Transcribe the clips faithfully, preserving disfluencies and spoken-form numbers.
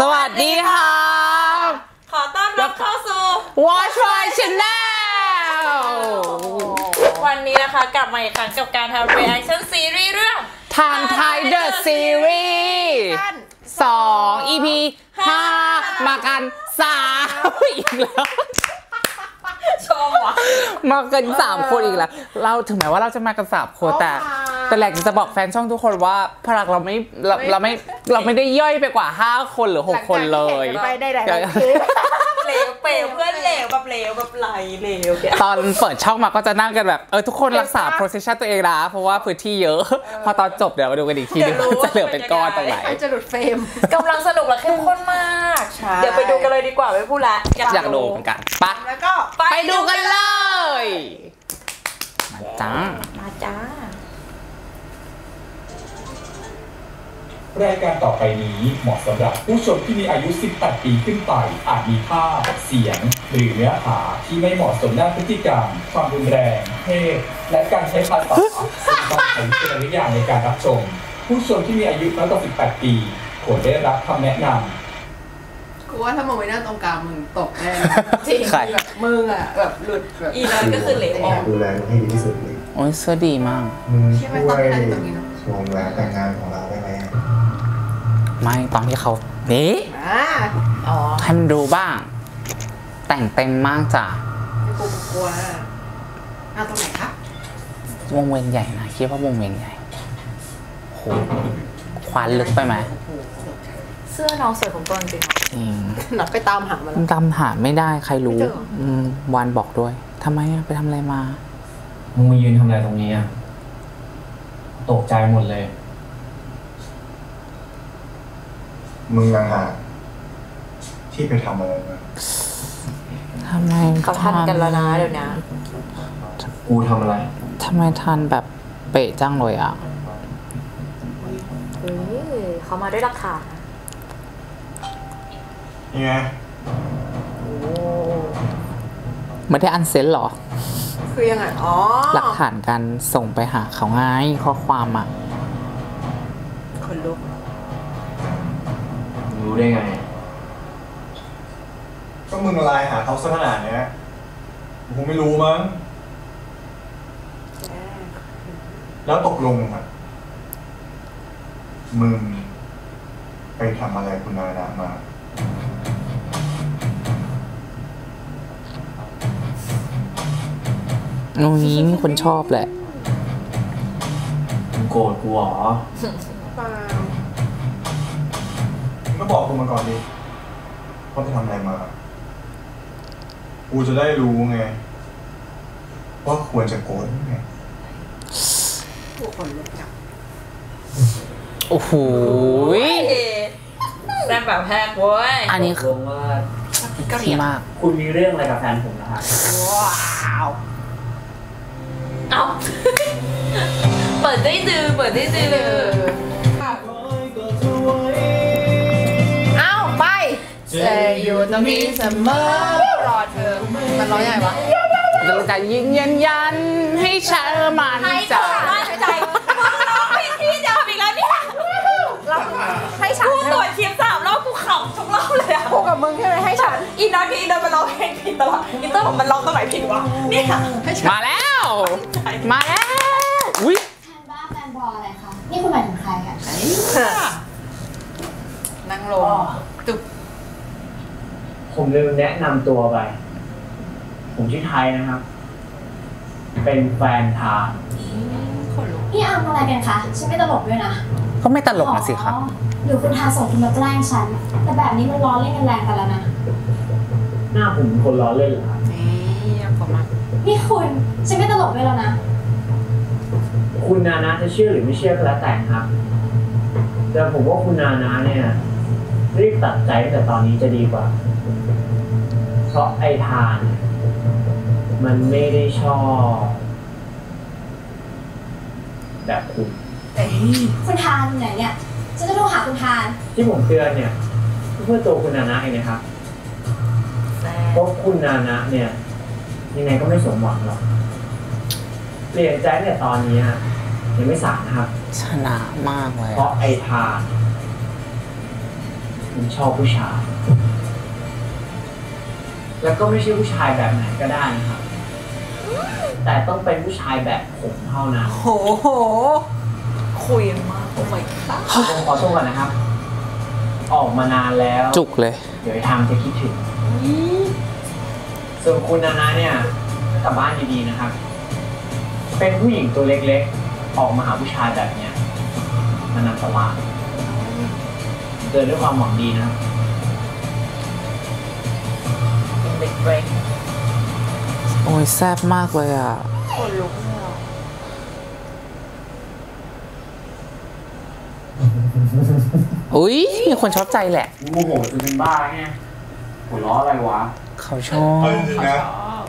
สวัสดีครับขอต้อนรับเข้าสู่ Watch Boy Channel วันนี้นะคะกลับมาอีกครั้งกับการทำ reaction series เรื่อง Tharn Type The Series สอง อี พี ห้ามากันสามอีกแล้วชมวะมากันสามคนอีกแล้วเราถึงแม้ว่าเราจะมากันสามคนแต่แต่แหลกจะบอกแฟนช่องทุกคนว่าพลังเราไม่เราไม่เราไม่ได้ย่อยไปกว่าห้าคนหรือหกคนเลยไปได้หลายเหลวเปลวเพื่อนเหลวแบบเหลวแบบไหลเหลวตอนเปิดช่องมาก็จะนั่งกันแบบเออทุกคนรักษาโปรเซสชันตัวเองนะเพราะว่าพื้นที่เยอะพอตอนจบเดี๋ยวมาดูกันอีกทีนึงจะเหลือเป็นก้อนตรงไหนจะหลุดเฟรมกำลังสนุกและเข้มข้นมากเดี๋ยวไปดูกันเลยดีกว่าไม่พูดละอยากดูเหมือนกันปะแล้วก็ไปดูกันเลยมาจ้ามาจ้ารายการต่อไปนี้เหมาะสำหรับผู้ชมที่มีอายุสิบแปดปีขึ้นไปอาจมีภาพเสียงหรือเนื้อหาที่ไม่เหมาะสมด้านพฤติกรรมความรุนแรงเพศและการใช้ภาษาซึ่งต้องใช้วิจารณญาณในการรับชมผู้ชมที่มีอายุน้อยกว่าสิบแปดปีควรได้รับคำแนะนำกูว่าถ้ามึงไม่นั่งตรงกลางมึงตกแน่จริงแบบมึงอ่ะแบบหลุดแบบอีนั่นก็คือเหลวดูแลให้ดีที่สุดเลยโอ้ยเสื้อดีมากด้วยวงแหวนแต่งงานของเราได้ไหมไม่ตอนที่เขานี่ให้มันดูบ้างแต่งเต็มมากจ้ะกูกลัวเอาตรงไหนครับวงเวียนใหญ่นะคิดว่าวงเวียนใหญ่โหควันลึกไปไหมเสื้อน้องสวยของตัวจริงหนักไปตามหามาแล้วตามหาไม่ได้ใครรู้วานบอกด้วยทำไมไปทำอะไรมามึงมายืนทำอะไรตรงนี้อ่ะตกใจหมดเลยมึงยังหาที่ไปทำอะไรมาทำไมเขาทันกันแล้วนะเดี๋ยวนี้กูทำอะไรทำไมทันแบบเปะจังเลยอ่ะเขามาด้วยราคายังไงไม่ได้อันเซ็นหรอคือยังไงอ๋อหลักฐานการส่งไปหาเขาง่ายข้อความอ่ะคนลุกรู้ได้ไงก็มึงไลน์หาเขาซะขนาดเนี้ยกูไม่รู้มั้งแล้วตกลงอ่ะมึงไปทำอะไรคุณนายนะมาตรงนี้มีคนชอบแหละมึงโกรธกูเหรอเปล่ามึงก็บอกกูมาก่อนดิว่าจะทำอะไรมากูจะได้รู้ไงว่าควรจะโกรธไงกูคนรู้จักโอ้โหแรงแบบแพกเว้ยอันนี้คือก็ดีมากคุณมีเรื่องอะไรกับแฟนผมนะครับว้าวเปิดได้ดื้อเปิดได้ดื้อเอาไปจะอยู่ตรงนี้เสมอรอเธอมันร้องยังไงวะเราจะยิงยันยันให้เชื่อมันใจให้ใจมึงร้องผิดที่เดิมอีกแล้วเนี่ยเราให้ฉันกูตรวจเทียมสามรอบกูขำทุกรอบเลยอะกูกับมึงใช่ไหมให้ฉันอีน้อยอีน้อยมันร้องเพลงผิดตลอดอีเตอร์ผมมันร้องตรงไหนผิดวะนี่ค่ะมาแล้วมาแล้วอุ้ยแฟนบ้าแฟนบออะไรคะนี่คุณหมายถึงใครอ่ะนั่งลงตึกผมลืมแนะนำตัวไปผมชื่อไทยนะครับเป็นแฟนทางพี่อามอะไรกันคะฉันไม่ตลกด้วยนะก็ไม่ตลกนะสิครับหรือคุณทาส่งคุณมาแกล้งฉันแต่แบบนี้มันล้อเล่นแรงกันแล้วนะหน้าผมคนล้อเล่นเหรอนี่คุณฉันไม่ตลกด้วยแล้วนะคุณนานะจะเชื่อหรือไม่เชื่อก็แล้วแต่ครับแต่ผมว่าคุณนานะเนี่ยรีบตัดใจแต่ตอนนี้จะดีกว่าเพราะไอ้ทานมันไม่ได้ชอบแบบคุณคุณทานอยู่ไหนเนี่ยฉันจะโทรหาคุณทานที่ผมเตือนเนี่ยเพื่อตัวคุณนานะเองนะครับเพราะคุณนานะเนี่ยยังไงก็ไม่สมหวังหรอกเปลี่ยนใจแต่ตอนนี้ยังไม่สานะครับชนะมากเลยเพราะไอ้ทาน ผมชอบผู้ชายแล้วก็ไม่ใช่ผู้ชายแบบไหนก็ได้นะครับแต่ต้องเป็นผู้ชายแบบผมเท่านั้นโอ้โหคุยมากโอ้ยค่ะผมขอตัวก่อนนะครับออกมานานแล้วจุกเลยเดี๋ยวทางจะคิดถึงส่วนคุณนะเนี่ยกลับบ้านดีๆนะครับเป็นผู้หญิงตัวเล็กๆออกมาหาผู้ชายแบบเนี้ยมันอันตรายเดินด้วยความหวังดีนะเด็กเบรกโอ้ยแซ่บมากเลยอ่ะขนลุกเลยอ่ะอุ้ยมีคนชอบใจแหละโมโหจนเป็นบ้าไงหัวล้ออะไรวะเขาชอบเขาชอบ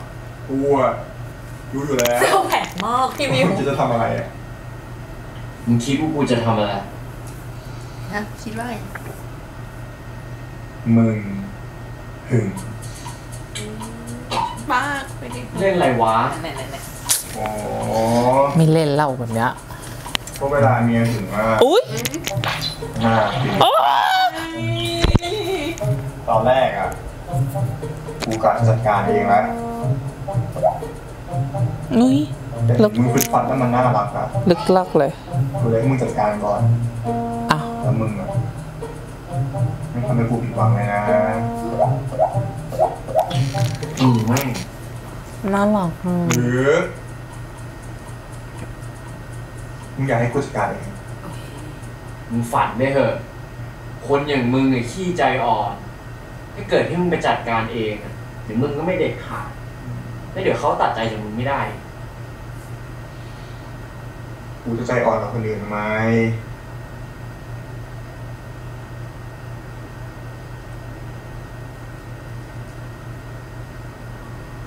กูอ่ะรู้อยู่แล้วเจ้าแผลมากพี่มิวจะทำอะไรมึงคิดว่ากูจะทำอะไรนะคิดว่าไงมึงหึงบ้าเล่นอะไรวะโอ้ไม่เล่นเล่าแบบเนี้ยเพราะเวลาเมียหึงมากอุ้ยน่าตอนแรกอ่ะกูกะจัดการเองแล้วนุ้ยแต่มึงคุยฟันแล้วมันน่ารักนะลึกลักเลยกูเลยให้มึงจัดการก่อนอ้าวแล้วมึงอ่ะไม่ทำให้กูผิดหวังเลยนะอืมไม่น่าหลอกหรือมึงอยากให้กูจัดการเองมึงฝันได้เหอะคนอย่างมึงเนี่ยขี้ใจอ่อนถ้าเกิดที่มึงไปจัดการเองหรือมึงก็ไม่เด็ดขาดแล้วเดี๋ยวเขาตัดใจจากมึงไม่ได้กูจะใจอ่อนกับคนอื่นทำไม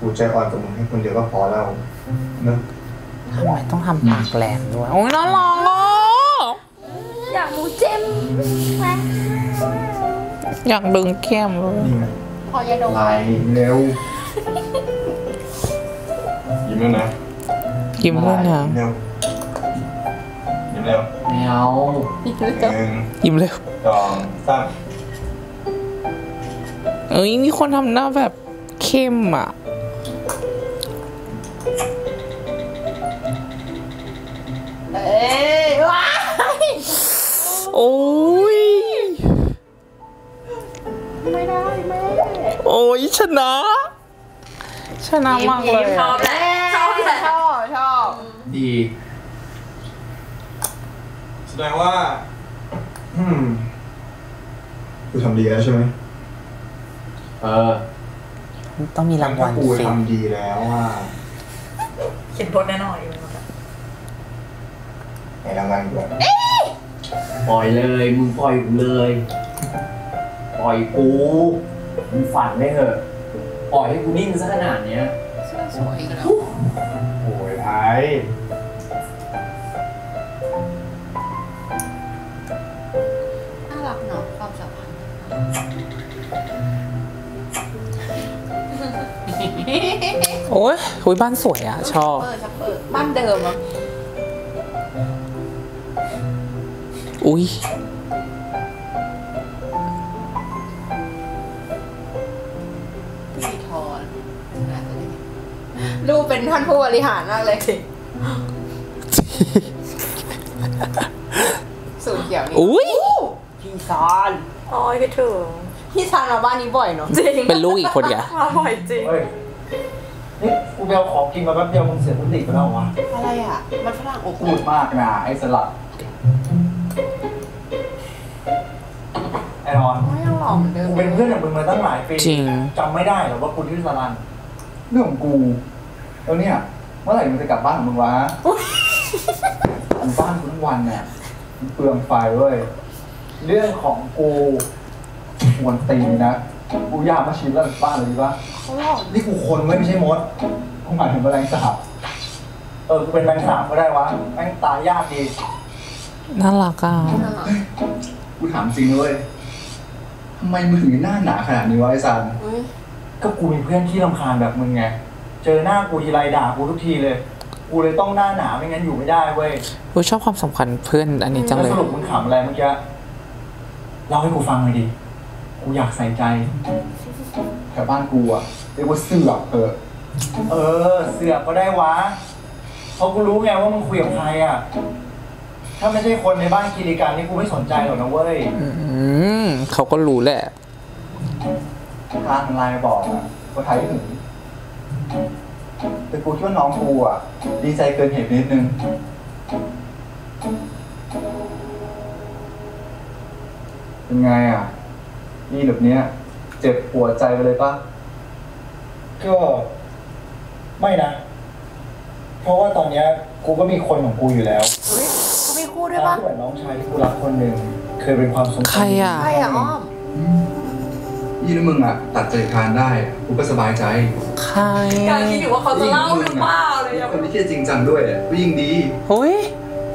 กูใจอ่อนกับมึงให้คนเดียวก็พอแล้วนะทำไมต้องทำปากแหลมด้วยโอ้ยน้องลองอ่ะอยากบูเจมอยากดึงแก้มเลยพอจะโดนไหลเร็วยิ้มแล้วนะยิ้มแล้วนะยิ้มแล้วไม่เอายิ้มแล้วยิ้มแล้วสองสามเอ้ยมีคนทำหน้าแบบเข้มอ่ะเอ้ยว้ายโอ้ยไม่ได้แม่โอ้ยชนะชนะมากเลยชอบชอบชอบชอบดีแสดงว่าอืมกูทำดีแล้วใช่ไหมเออต้องมีรางวัลสิกูทำดีแล้วว่าเขียนบทแน่นอนอยู่ไอ้รางวัลกูปล่อยเลยมึงปล่อยกูเลยปล่อยกูมึงฝันได้เหอะปล่อยให้กูนิ่งซะขนาดเนี้ยสวยอีกแล้วโอ้ยไทยน่ารักเนาะความสัมพันธ์โอ้ยหุยบ้านสวยอ่ะชอบบ้านเดิมอ่ะอุ้ยดูเป็นท่านผู้บริหารมากเลยสิสูตรเขียวนี่อุ้ยพี่ซานโอ้ยก็ถึงพี่ซานมาบ้านนี้บ่อยเนาะจริงเป็นลูกอีกคนแกมาบ่อยจริงนี่กูไปเอาของกินมาแป๊บเดียวมึงเสียสติไปแล้ววะอะไรอ่ะมันฝรั่งอบอุ่นมากนะไอ้สลัดไอ้รอนไม่หล่อเหมือนเดิมกูเป็นเพื่อนกับมึงมาตั้งหลายปีจำไม่ได้หรอว่าคุณที่สลันเรื่องของกูแล้วเนี่ยเมื่อไหร่มึงจะกลับบ้านของมึงวะอยู่บ้านทุกวันเนี่ยเปลืองไฟเว้ยเรื่องของกูมวนตีนะกูยากมาชิมแล้วบ้านเลยดีปะนี่กูคนไม่ไม่ใช่มดกูหมายถึงแมลงสาบเออกูเป็นแมลงสาบก็ได้วะแม่งตายยากดีน่ารักอ่ะกูถามจริงเลยทำไมมึงถึงหน้าหนาขนาดนี้วะไอ้ซันก็กูมีเพื่อนที่รำคาญแบบมึงไงเจอหน้ากูทีไรด่ากูทุกทีเลยกูเลยต้องหน้าหนาไม่งั้นอยู่ไม่ได้เว้ยกูชอบความสำคัญเพื่อนอันนี้จังเลยสรุปมึงขำอะไรเมื่อกี้เล่าให้กูฟังหน่อยดิ กูอยากใส่ใจแถวบ้านกูอะเรียกว่าเสือกเออเออเสือกก็ได้วะเพราะกูรู้ไงว่ามึงคุยกับใครอะถ้าไม่ใช่คนในบ้านกิริการนี่กูไม่สนใจหรอกนะเว้ยเขาก็รู้แหละทางไลน์บอกอะว่าไทยถึงแต่กูคิดว่าน้องกูอะดีใจเกินเหตุนิดนึงเป็นไงอ่ะนี่แบบเนี้ยเจ็บปวดใจไปเลยปะก็ไม่นะเพราะว่าตอนเนี้ยกูก็มีคนของกูอยู่แล้วกูมีคู่ด้วยปะเหมือนน้องชายที่กูรักคนหนึ่งเคยเป็นความสงสัยใครอ่ะใครอ่ะอ้อมยี่นึกมึงอ่ะตัดใจคานได้กูก็สบายใจใครการคิดอยู่ว่าเขาจะเล่าหรือเปล่าเลยอ่ะคนที่เชื่อจริงจังด้วยก็ยิ่งดีเฮ้ย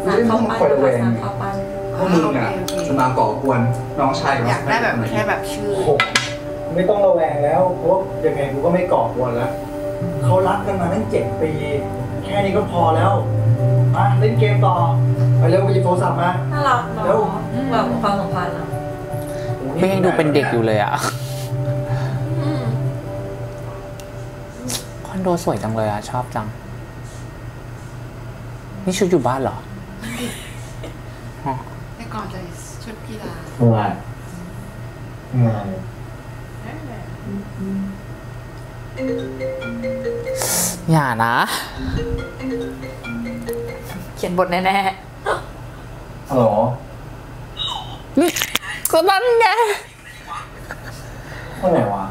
ไม่ได้ต้องคอยระแวงพวกมึงอ่ะจะมาก่อกวนน้องชายอยากได้แบบแค่แบบชื่อไม่ต้องระแวงแล้วเพราะยังไงกูก็ไม่ก่อกวนแล้วเขารักกันมาตั้งเจ็ดปีแค่นี้ก็พอแล้วมาเล่นเกมต่อไปเร็วไปหยิบโทรศัพท์มาน่ารักเนาะแบบความสัมพันธ์เราไม่ยังดูเป็นเด็กอยู่เลยอ่ะคอนโดสวยจังเลยอ่ะชอบจังนี่ชุดอยู่บ้านเหรอไม่ก่อนเลยชุดกีฬาว่าว่าอย่านะเขียนบทแน่ๆฮัลโหลนี่ก็นั่นไงคนไหนวะ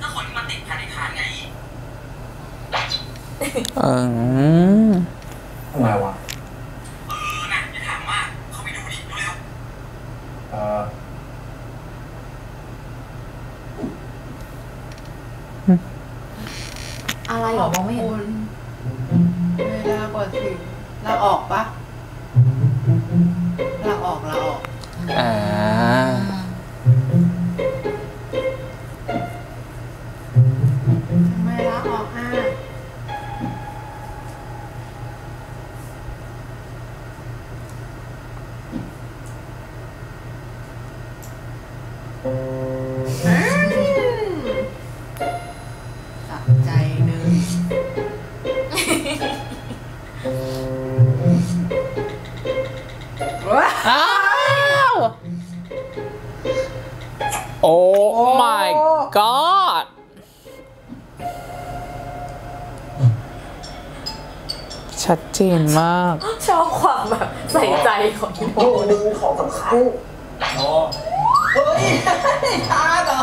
ก็คนที่มาติดภายในฐานไงเออทำไมวะเออน่ะจะถามว่าเขาไปดูดิดูแล้วเอออะไรหรอมองไม่เห็นเวลากดถึงเราออกปะเราออกเราออกอ่าทำไมเราออกอ่ะโอ้ my god ชัดเจนมากชอบความแบบใส่ใจของพี่โบดูของสำคัญโอ้เฮ้ยช้าเหรอ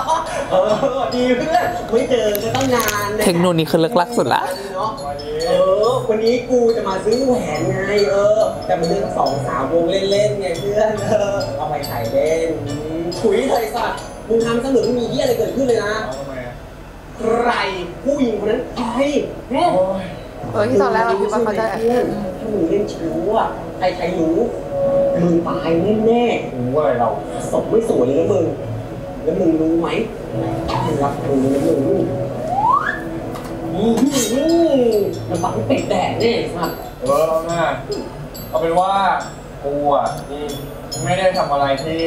เออดีเพื่อนไม่เจอกันตั้งนานเทคโนนี้คือเลิกลักสุดละเออวันนี้กูจะมาซื้อแหวนไงเออแต่มันเรื่องสองสามวงเล่นๆไงเพื่อนเออเอาไปถ่ายเล่นถุยไทยสัตว์มึงทำเสมือนมีเหี้ยอะไรเกิดขึ้นเลยนะใครผู้หญิงคนนั้นใครเออที่ตอนแรกเราคิดว่าเขาจะถ้ามึงเล่นชู้อ่ะใครใครรู้มึงตายแน่แน่รู้ว่าอะไรเราศพไม่สวยเลยนะมึงแล้วมึงรู้ไหมรับรู้นะมึงมันบังติดแดดเนี่ยสัตว์เออเอาหน้าเอาเป็นว่ากูอ่ะที่ไม่ได้ทำอะไรที่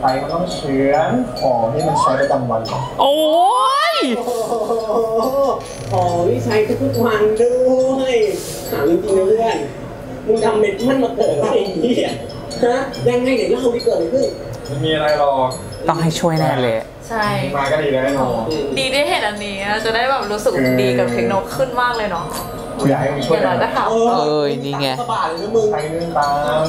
ไฟมันต้องเชื้อนของที่มันใช้ประจำวันโอ้ยของที่ใช้ทุกวันด้วยถามจริงๆนะเพื่อนมึงทำเม็ดมันมาเกิดอะไรอย่างนี้ฮะยังไงเดี๋ยวเล่าไปเกิดอะไรขึ้นมันมีอะไรหรอกต้องให้ช่วยแน่เลยใช่มาก็ดีแล้วเนาะดีได้เห็นอันนี้จะได้แบบรู้สึกดีกับเทคโนขึ้นมากเลยเนาะอยากให้มึงช่วยหน่อยก็ถามเออนี่ไงสบายเลยนะมึงไปเรื่องตาม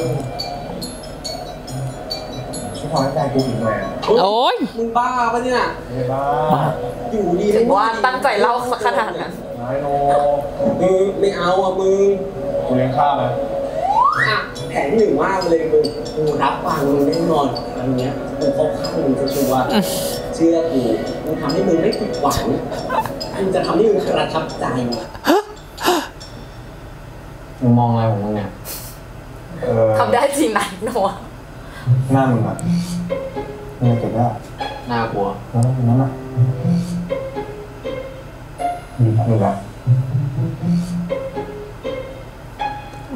พอแล้วใจกูหนีมาโอ๊ยมึงบ้าปะเนี่ยบ้าอยู่ดีถึงว่าตั้งใจเล่าสักขนาดนั้นไม่โนมึงไม่เอาอ่ะมึงกูเลี้ยงข้าวนะอ่ะแผนหนึ่งว่าเลยมึงกูรับฟังมึงแน่นอนอะไรเงี้ยกูเข้าข้างมึงจะชัวร์เชื่อกูมึงทำให้มึงไม่ผิดหวังมึงจะทำให้มึงประทับใจมึงมองอะไรของมึงเนี่ยทำได้จริงไหนโนหน้ามึงอ่ะมึงเก็บได้หน้ากลัวแล้วนั่นอ่ะมึงทำยังไง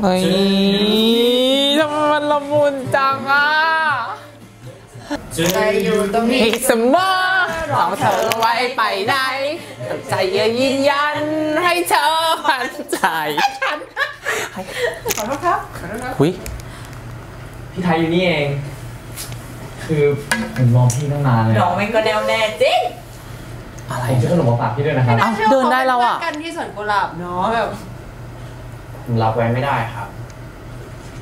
เฮ้ยทำไมมันละมุนจังอ่ะ จะอยู่ตรงนี้เสมอของเธอไว้ไปไหนใจเยืนยันให้เธอผ่านใจฉันขอโทษครับขอโทษครับหุยพี่ไทยอยู่นี่เองคือผมมองพี่ตั้งนานเลยดอกมันก็แนวแน่จริงอะไรจะขนมมาฝากพี่ด้วยนะครับเดินได้แล้วอ่ะกันที่สวนกุหลาบเนาะแบบรับไว้ไม่ได้ครับ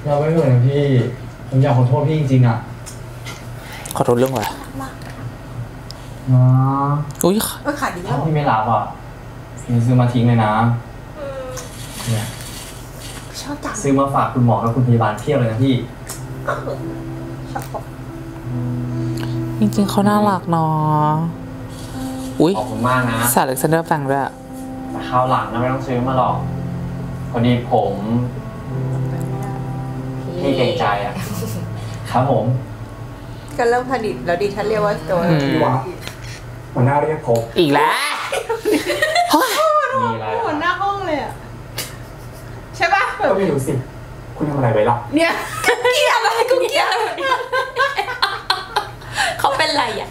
รับไว้ไม่ได้พี่ผมอยากขอโทษพี่จริงๆอ่ะขอโทษเรื่องอะไรอ๋ออุ้ยขาดอีกแล้วพี่ไม่รับอ่ะพี่ซื้อมาทิ้งเลยนะเนี่ยชอบจังซื้อมาฝากคุณหมอและคุณพยาบาลเพียบเลยนะพี่จริงๆเขาน่ารักเนาะอุ้ยขอบคุณมากนะสาเล็กซานเดอร์ฟังด้วยแต่คราวหลังนะไม่ต้องซื้อมาหรอกพอดีผมพี่เกรงใจอ่ะครับผมก็เริ่มผลิตแล้วดิฉันเรียกว่าตัวพี่วะหัวหน้าเรียกผมอีกแล้วมีอะไรหัวหน้าห้องเลยอ่ะใช่ป่ะก็ไม่รู้สิคุณทำอะไรไว้ล่ะเนี่ยเกี่ยวอะไรกูเกี่ยวเขาเป็นไรอ่ะ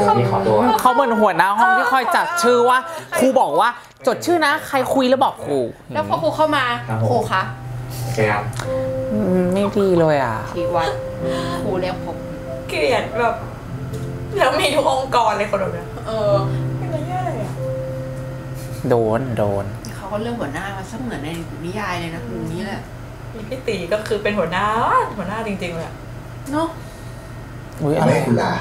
เขาเหมือนหัวหน้าห้องที่คอยจัดชื่อว่าครูบอกว่าจดชื่อนะใครคุยแล้วบอกครูแล้วพอครูเข้ามาครูคะไม่ดีเลยอ่ะทีวันครูเรียกผมเกลียดแบบแล้วมีทุกองค์กรเลยคนนี้เออไม่เป็นไรเลยอ่ะโดนโดนเขาก็เลือกหัวหน้ามาซะเหมือนในนิยายเลยนะคุณนี้แหละพี่ตีก็คือเป็นหัวหน้าหัวหน้าจริงๆเลยเนาะอุ้ยอะไรคุณลา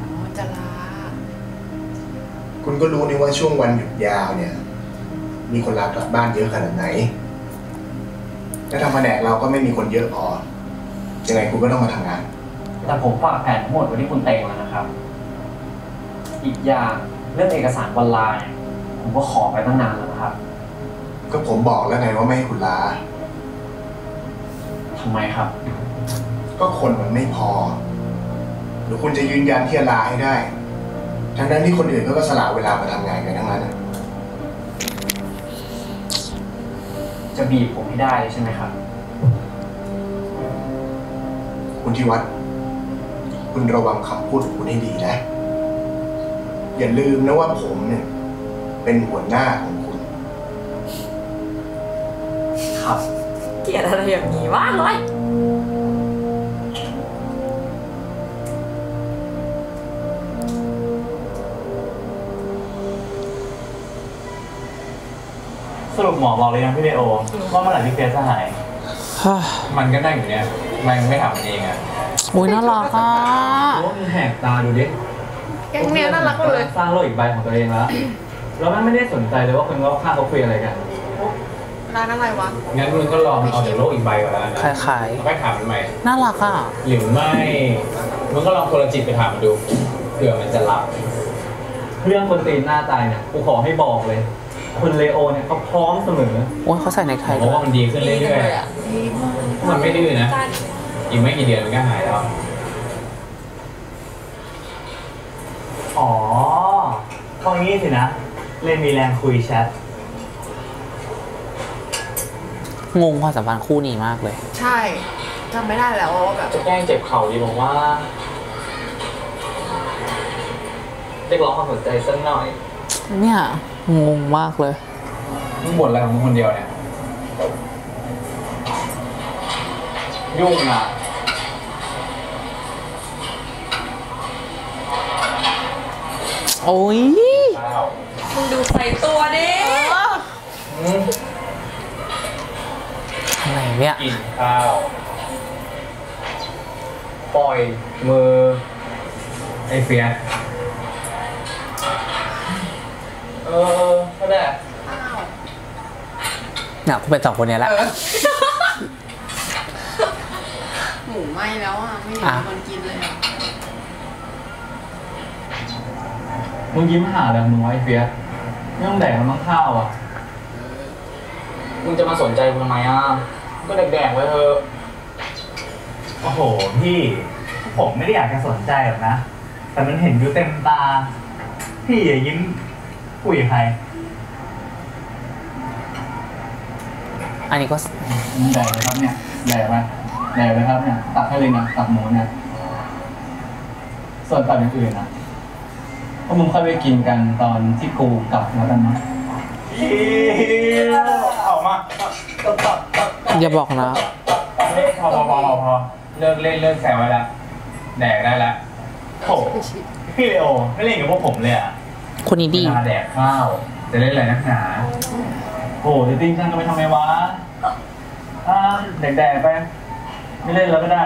อ๋อจะลาคุณก็รู้นี่ว่าช่วงวันหยุดยาวเนี่ยมีคนลากลับบ้านเยอะขนาดไหนและทางแผนกเราก็ไม่มีคนเยอะพอยังไงคุณก็ต้องมาทำงานแต่ผมฝากแผนทั้งหมดไว้ที่คุณเตงแล้วนะครับอีกอย่างเรื่องเอกสารวันลาผมก็ขอไปตั้งนานแล้วนะครับก็ผมบอกแล้วไงว่าไม่ให้คุณลาทำไมครับก็คนมันไม่พอหรือคุณจะยืนยันที่จะลาให้ได้ทั้งนั้นที่คนอื่นก็สละเวลามาทำงานกันทั้งนั้นจะบีบผมให้ได้ใช่ไหมครับคุณธีวัฒน์คุณระวังคำพูดของคุณให้ดีนะอย่าลืมนะว่าผมเนี่ยเป็นหัวหน้าของคุณครับเกลียดอะไรอย่างนี้วะน้อยสรุปหมอบอกเลยนะพี่เดโอว่าเมื่อไหร่พี่เฟียสจะหายมันก็ได้อยู่เนี่ยมันไม่ถามเองอ่ะโอ้ยน่ารักอ่ะมันแหกตาดูดิแกงเนี้ยน่ารักเลยสร้างโลกอีกใบของตัวเองแล้วแล้วมันไม่ได้สนใจเลยว่าคนรอบข้างเขาคุยอะไรกันร้านอะไรวะงั้นมึงก็ลองเอาจากโลกอีกใบก่อนแล้วนะขายๆไปถามมันใหม่น่ารักอ่ะหรือไม่มึงก็ลองโทรจิตไปถามมันดูเผื่อมันจะรับเรื่องคนตีนหน้าตายเนี่ยกูขอให้บอกเลยคุณเลโอเนี่ยเขาพร้อมเสมอโอ้ยเขาใส่ในไทยเพราะว่ามันดีขึ้นเรื่อยๆมันไม่ดื้อนะอีกไม่กี่เดือนมันก็หายแล้วอ๋อตรงนี้สินะเลยมีแรงคุยแชทงงความสัมพันธ์คู่นี้มากเลยใช่จำไม่ได้แล้วว่าแบบจะแกล้งเจ็บเข่าดีบอกว่าเรียกร้องความสนใจสักหน่อยเนี่ยงงมากเลยมึงบ่นอะไรของมึงคนเดียวเนี่ยยุ่งนะโอ้ยมึงดูใส่ตัวดิอะไรเนี่ยกินข้าวปล่อยมือไอ้เฟียเออก็ได้เนี่ยคุณเป็นสองคนนี้แหละหมูไหม้แล้วอ่ะไม่เห็นคนกินเลยมึงยิ้มหาอะไรมึงไอ้เฟียไม่ต้องแดกมันต้องข้าวอ่ะมึงจะมาสนใจกูทำไมอ่ะก็แดกๆไว้เถอะโอ้โหพี่ผมไม่ได้อยากจะสนใจหรอกนะแต่มันเห็นอยู่เต็มตาพี่อย่ายิ้มคุยใครอันนี้ก็แดกเลยครับเนี่ยแดกไหมแดกเลยครับเนี่ยตักให้เลยนะตักหมูเนี่ย ส่วนสัตว์อย่างอื่นอ่ะพวกมึงค่อยไปกินกันตอนที่กูกลับแล้วกันนะเอามาอย่าบอกนะพอพอพอพอเลิกเล่นเลิกแซวแล้วแดกได้แล้วโอ้พี่เลโอไม่เล่นกับพวกผมเลยอ่ะคนนี้ดีแดกข้าวจะเล่นอะไรนักหนาโอ้โหจะติ้งช่างก็ไม่ทำไมวะอ่าแดกๆไปไม่เล่นแล้วก็ได้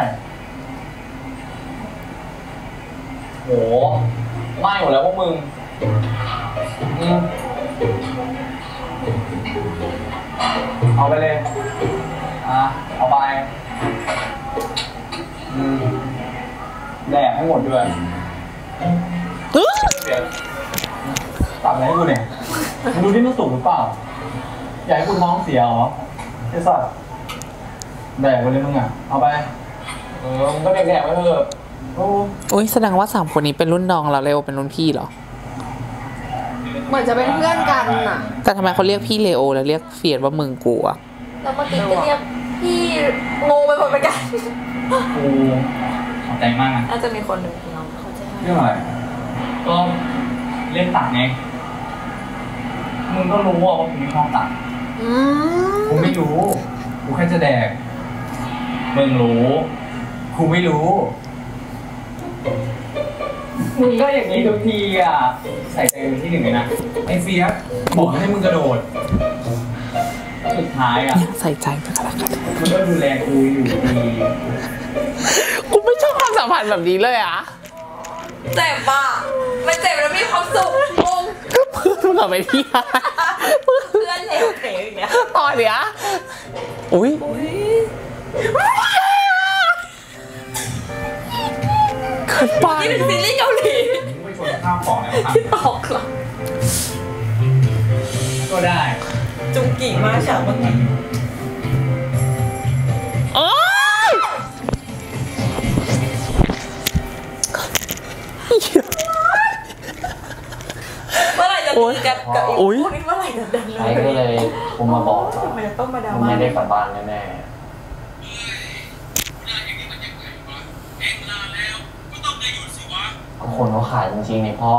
โหไม่หมดแล้วพวกมึงเอาไปเลยอ่ะเอาไปแดกให้หมดด้วยตับอะไรให้กูเนี่ยมึงดูที่มันสุกหรือเปล่าอยากให้กูท้องเสียเหรอไอ้สัตว์แดกไปเลยมึงอ่ะเอาไปเออมึงก็แดกแดกไปเถอะอุ้ยแสดงว่าสามคนนี้เป็นรุ่นน้องเราเลโอเป็นรุ่นพี่เหรอเหมือนจะเป็นเพื่อนกันอ่ะแต่ทำไมเขาเรียกพี่เลโอแล้วเรียกเฟียดว่ามึงกูอ่ะแล้วเมื่อกี้ก็เรียกพี่งงไปหมดเหมือนกันกูเข้าใจมากนะน่าจะมีคนหนึ่งน้องเข้าใจเรื่องอะไรก็เล่นตัดไงมึงก็รู้ว่าผมมีห้องตัดกูไม่รู้กูแค่จะแดกมึงรู้กูไม่รู้มึงก็อย่างนี้ทุกทีอ่ะใส่ใจเป็นที่หนึ่งเลยนะไอ้เฟียสบอกให้มึงกระโดดสุดท้ายอ่ะใส่ใจไปกันละกันมึงก็ดูแลกูอยู่ดีกูไม่ชอบความสัมพันธ์แบบนี้เลยอ่ะเจ็บป่ะมันเจ็บแล้วมีความสุขงงก็เพื่อนมึงกับไอ้พี่เพื่อนเลยเต๋ออย่างเงี้ยตอนเนี้ยอุ้ยนี่เป็นซีรีส์เกาหลีไม่ชวนข้าวของแล้วครับตอกหรอก็ได้จุงกี่มาฉากเมื่อกี้โอ้ยเมื่อไหร่จะมีกันกับอีกคนนี้เมื่อไหร่จะดังเลยก็เลยผมมาบอกไม่ได้กลับบ้านแน่คนเขาขายจริงๆในพ่อ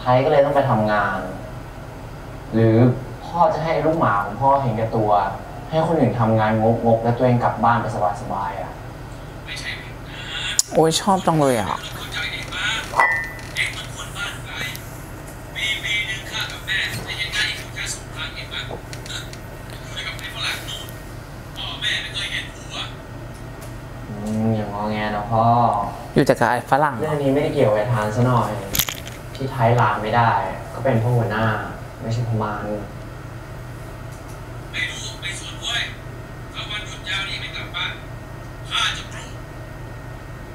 ไทยก็เลยต้องไปทำงานหรือพ่อจะให้ลูกหมาของพ่อเห็นแก่ตัวให้คนอื่นทำงานงกๆแล้วตัวเองกลับบ้านไปสบายๆอ่ะโอ้ยชอบจังเลยอ่ะอย่างงอแงนะพ่ออยู่จากไอ้ฝรั่งเรื่องนี้ไม่ได้เกี่ยวกับทานซะหน่อยที่ไทยลาไม่ได้ก็เป็นเพราะหัวหน้าไม่ใช่พม่าไม่รู้ไม่สนเว้ยถ้าวันหยุดยาวนี่ไม่กลับบ้านข้าจะปลุก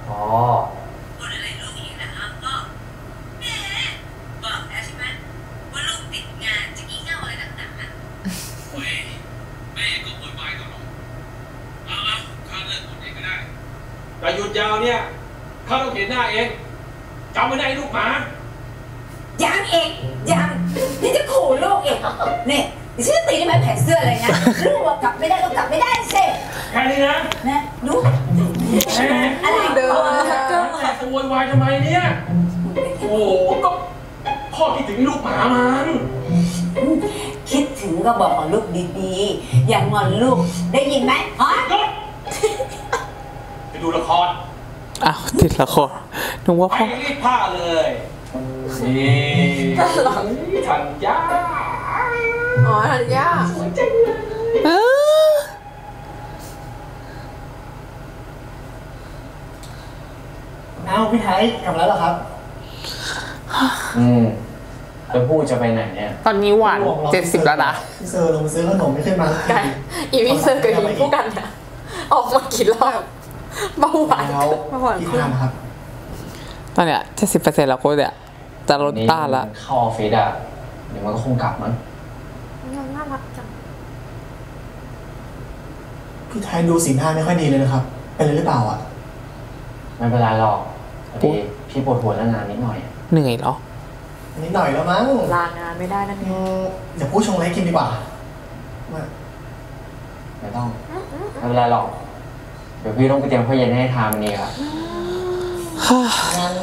อ๋อคนอะไรเรื่องนี้นะครับพ่อแม่บอกแล้วใช่ไหมว่าลูกติดงานจะงี่เง่าอะไรต่างๆเว้ยแม่ก็ป่วยไปตลอดเอาเอาข้าเลิกหมดเองก็ได้แต่หยุดยาวเนี่ยเขาต้องเห็นหน้าเองจำไม่ได้ลูกหมายังเองยังนี่จะขู่ลูกเองเนี่ยชื่อตีได้ไหมแผลเสื้ออะไรนะลูกว่ากลับไม่ได้ก็กลับไม่ได้เช่แค่นี้นะนะดูอะไรเดิมจะโวยวายทำไมเนี่ยโอ้ก็พ่อคิดถึงลูกหมามันคิดถึงก็บอกกับลูกดีๆอย่างงอนลูกได้ยินไหมฮะไปดูละครอ้าวติดละครนึกว่าพ่อรีบผ้าเลยนี่หลังทันย่าอ๋อทันย่าสวยจังเลยเอาพี่ไทยกลับแล้วเหรอครับอืมแล้วพูดจะไปไหนเนี่ยตอนนี้หวานเจ็ดสิบแล้วนะพี่เซอร์ลงซื้อขนมไม่ขึ้นมากันอีพี่เซอร์กับอีผู้กันนะออกมากินรอบเบาหวานเบาหวานขึ้นครับตอนเนี้ยเจ็ดสิบเปอร์เซ็นต์แล้วโค้ดเนี่ยจะลดต้านละเข้าออฟฟิศอ่ะเดี๋ยวมันก็คงกลับมั้งน่ารักจังพี่ไทยดูสีหน้าไม่ค่อยดีเลยนะครับเป็นอะไรหรือเปล่าอ่ะไม่เป็นไรหรอกพี่พี่ปวดหัวแล้วงานนิดหน่อยเหนื่อยเหรอนิดหน่อยแล้วมั้งลางานไม่ได้นั่นเองเดี๋ยวพูดชงอะไรกินดีกว่าไม่ต้องไม่เป็นไรหรอกเดี๋ยวพี่ต้องไปเตรียมข้าวเย็นให้ทานนี่ครับ งั้น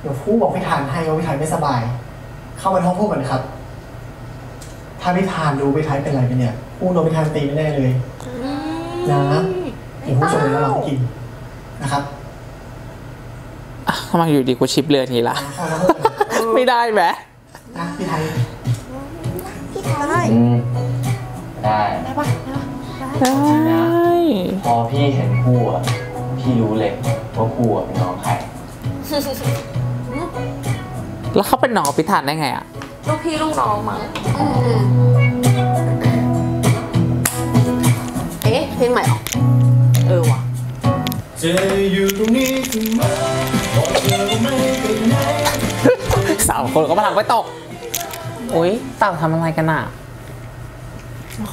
เดี๋ยวผู้บอกพี่ทานให้ว่าพี่ทานไม่สบายเข้ามาท้องผู้ก่อนครับถ้าพี่ทานรู้พี่ทานเป็นอะไรไปเนี่ยผู้โดนพี่ทานตีไม่ได้เลยนะเดี๋ยวผู้ส่งมาลองกินนะครับเข้ามาอยู่ดีกูชิปเรือทีละไม่ได้ไหมพี่ไทยพี่ไทยได้ได้ปะได้พอพี่เห็นคู่อ่ะพี่รู้เลยว่าคู่อ่ะเป็นน้องใครแล้วเขาเป็นน้องพิธานได้ไงอ่ะลูกพี่ลูกน้องมั้งเอ๊ะเพลงใหม่หรอเออว่ะจะอยู่ตรงนี้ถึงแม้บอกเธอไม่ไปไหนสาวคนก็มาทางไปตกอุ้ยเต่าทำอะไรกันอ่ะ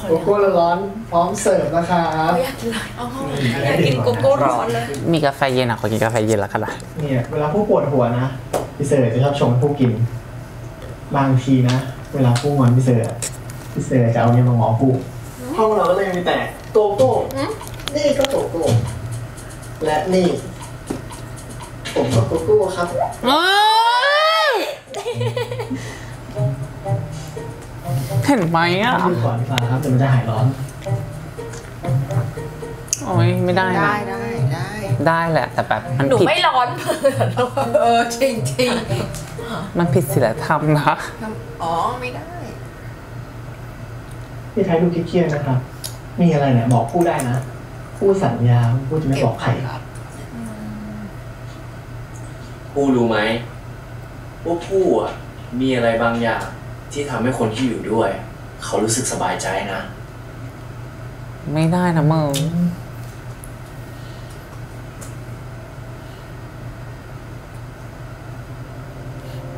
โกโก้ร้อนพร้อมเสิร์ฟนะคะอยากกินเอาเข้ามาอยากกินโกโก้ร้อนเลยมีกาแฟเย็นอ่ะขอกินกาแฟเย็นละกันละเนี่ยเวลาผู้ปวดหัวนะพี่เสิร์ฟจะชอบชงผู้กินบางทีนะเวลาผู้งอนพี่เสิร์ฟพี่เสิร์ฟจะเอาเนี่ยมางอผู้ห้องเราก็เลยมีแต่โกโก้นี่ก็โกโก้และนี่ผมก็โกโก้ครับเห็นไหมอ่ะดูก่อนดีกว่าครับเดี๋ยวมันจะหายร้อนโอ้ยไม่ได้ได้ได้ได้ได้แหละแต่แบบมันผิดหนูไม่ร้อนเออจริงจริงมันผิดศีลธรรมนะอ๋อไม่ได้พี่ไทยดูเครียดนะครับมีอะไรเนี่ยบอกพูดได้นะพูดสัญญาพูดจะไม่บอกใครครับพูดรู้ไหมว่าพูดอ่ะมีอะไรบางอย่างที่ทำให้คนที่อยู่ด้วยเขารู้สึกสบายใจนะไม่ได้นะมึง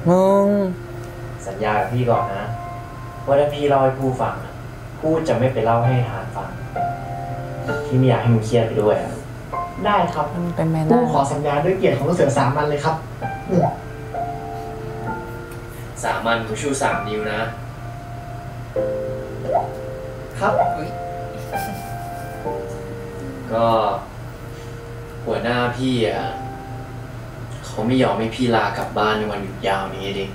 มึงสัญญากับพี่ก่อนนะว่าถ้าพี่เล่าให้ผู้ฟังผู้จะไม่ไปเล่าให้ทานฟังที่ไม่อยากให้มึงเครียดไปด้วยได้ครับเป็นแม่ผู้ขอสัญญาด้วยเกียรติของลูกเสือสามัญเลยครับสามัญกูชูสามนิ้วนะครับก็หัวหน้าพี่อ่ะเขาไม่ยอมให้พี่ลากลับบ้านในวันหยุดยาวนี้ดิ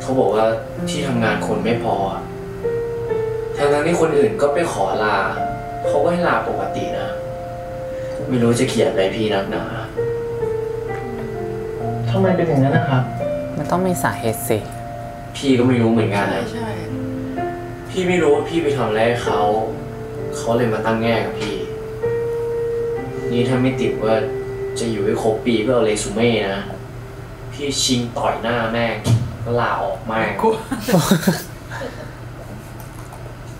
เขาบอกว่าที่ทำงานคนไม่พอทางนั้นที่คนอื่นก็ไปขอลาเขาก็ให้ลาปกตินะไม่รู้จะเขียนอะไรพี่นักหนาทำไมเป็นอย่างนั้นนะครับมันต้องมีสาเหตุสิพี่ก็ไม่รู้เหมือนกันนะใช่พี่ไม่รู้ว่าพี่ไปทำอะไรเขาเขาเลยมาตั้งแง่กับพี่นี่ถ้าไม่ติดว่าจะอยู่ให้ครบปีเพื่อเอาเรซูเม่นะพี่ชิงต่อยหน้าแม่ก็ลาออกมากู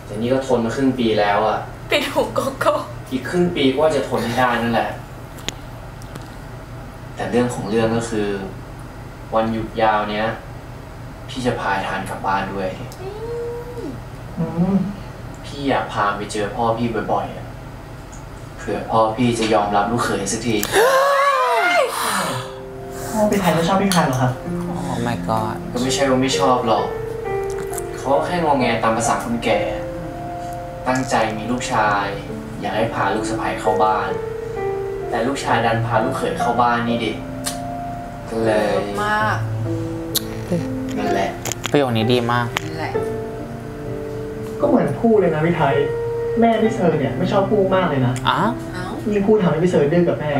แต่นี่ก็ทนมาครึ่งปีแล้วอ่ะไปถูกโกโก้อีกครึ่งปีว่าจะทนไม่ได้นั่นแหละแต่เรื่องของเรื่องก็คือวันหยุดยาวเนี้ยพี่จะพาทานกลับบ้านด้วยพี่อยากพาไปเจอพ่อพี่บ่อยๆเผื่อพ่อพี่จะยอมรับลูกเขยสักทีพ่อพี่ทานไม่ชอบพี่ทานเหรอครับโอ้ my god ก็ไม่ใช่ว่าไม่ชอบหรอกเขาแค่งอแงตามภาษาคนแก่ตั้งใจมีลูกชายอยากให้พาลูกสะใภ้เข้าบ้านแต่ลูกชายดันพาลูกเขยเข้าบ้านนี่ดิก็เลยมากนั่นแหละประโยคนี้ดีมากนั่นแหละก็เหมือนพูดเลยนะพี่ไทยแม่พี่เซิร์เนี่ยไม่ชอบพูดมากเลยนะอ้าวยิ่งพูดทำให้พี่เซิร์ดื้อกับแม่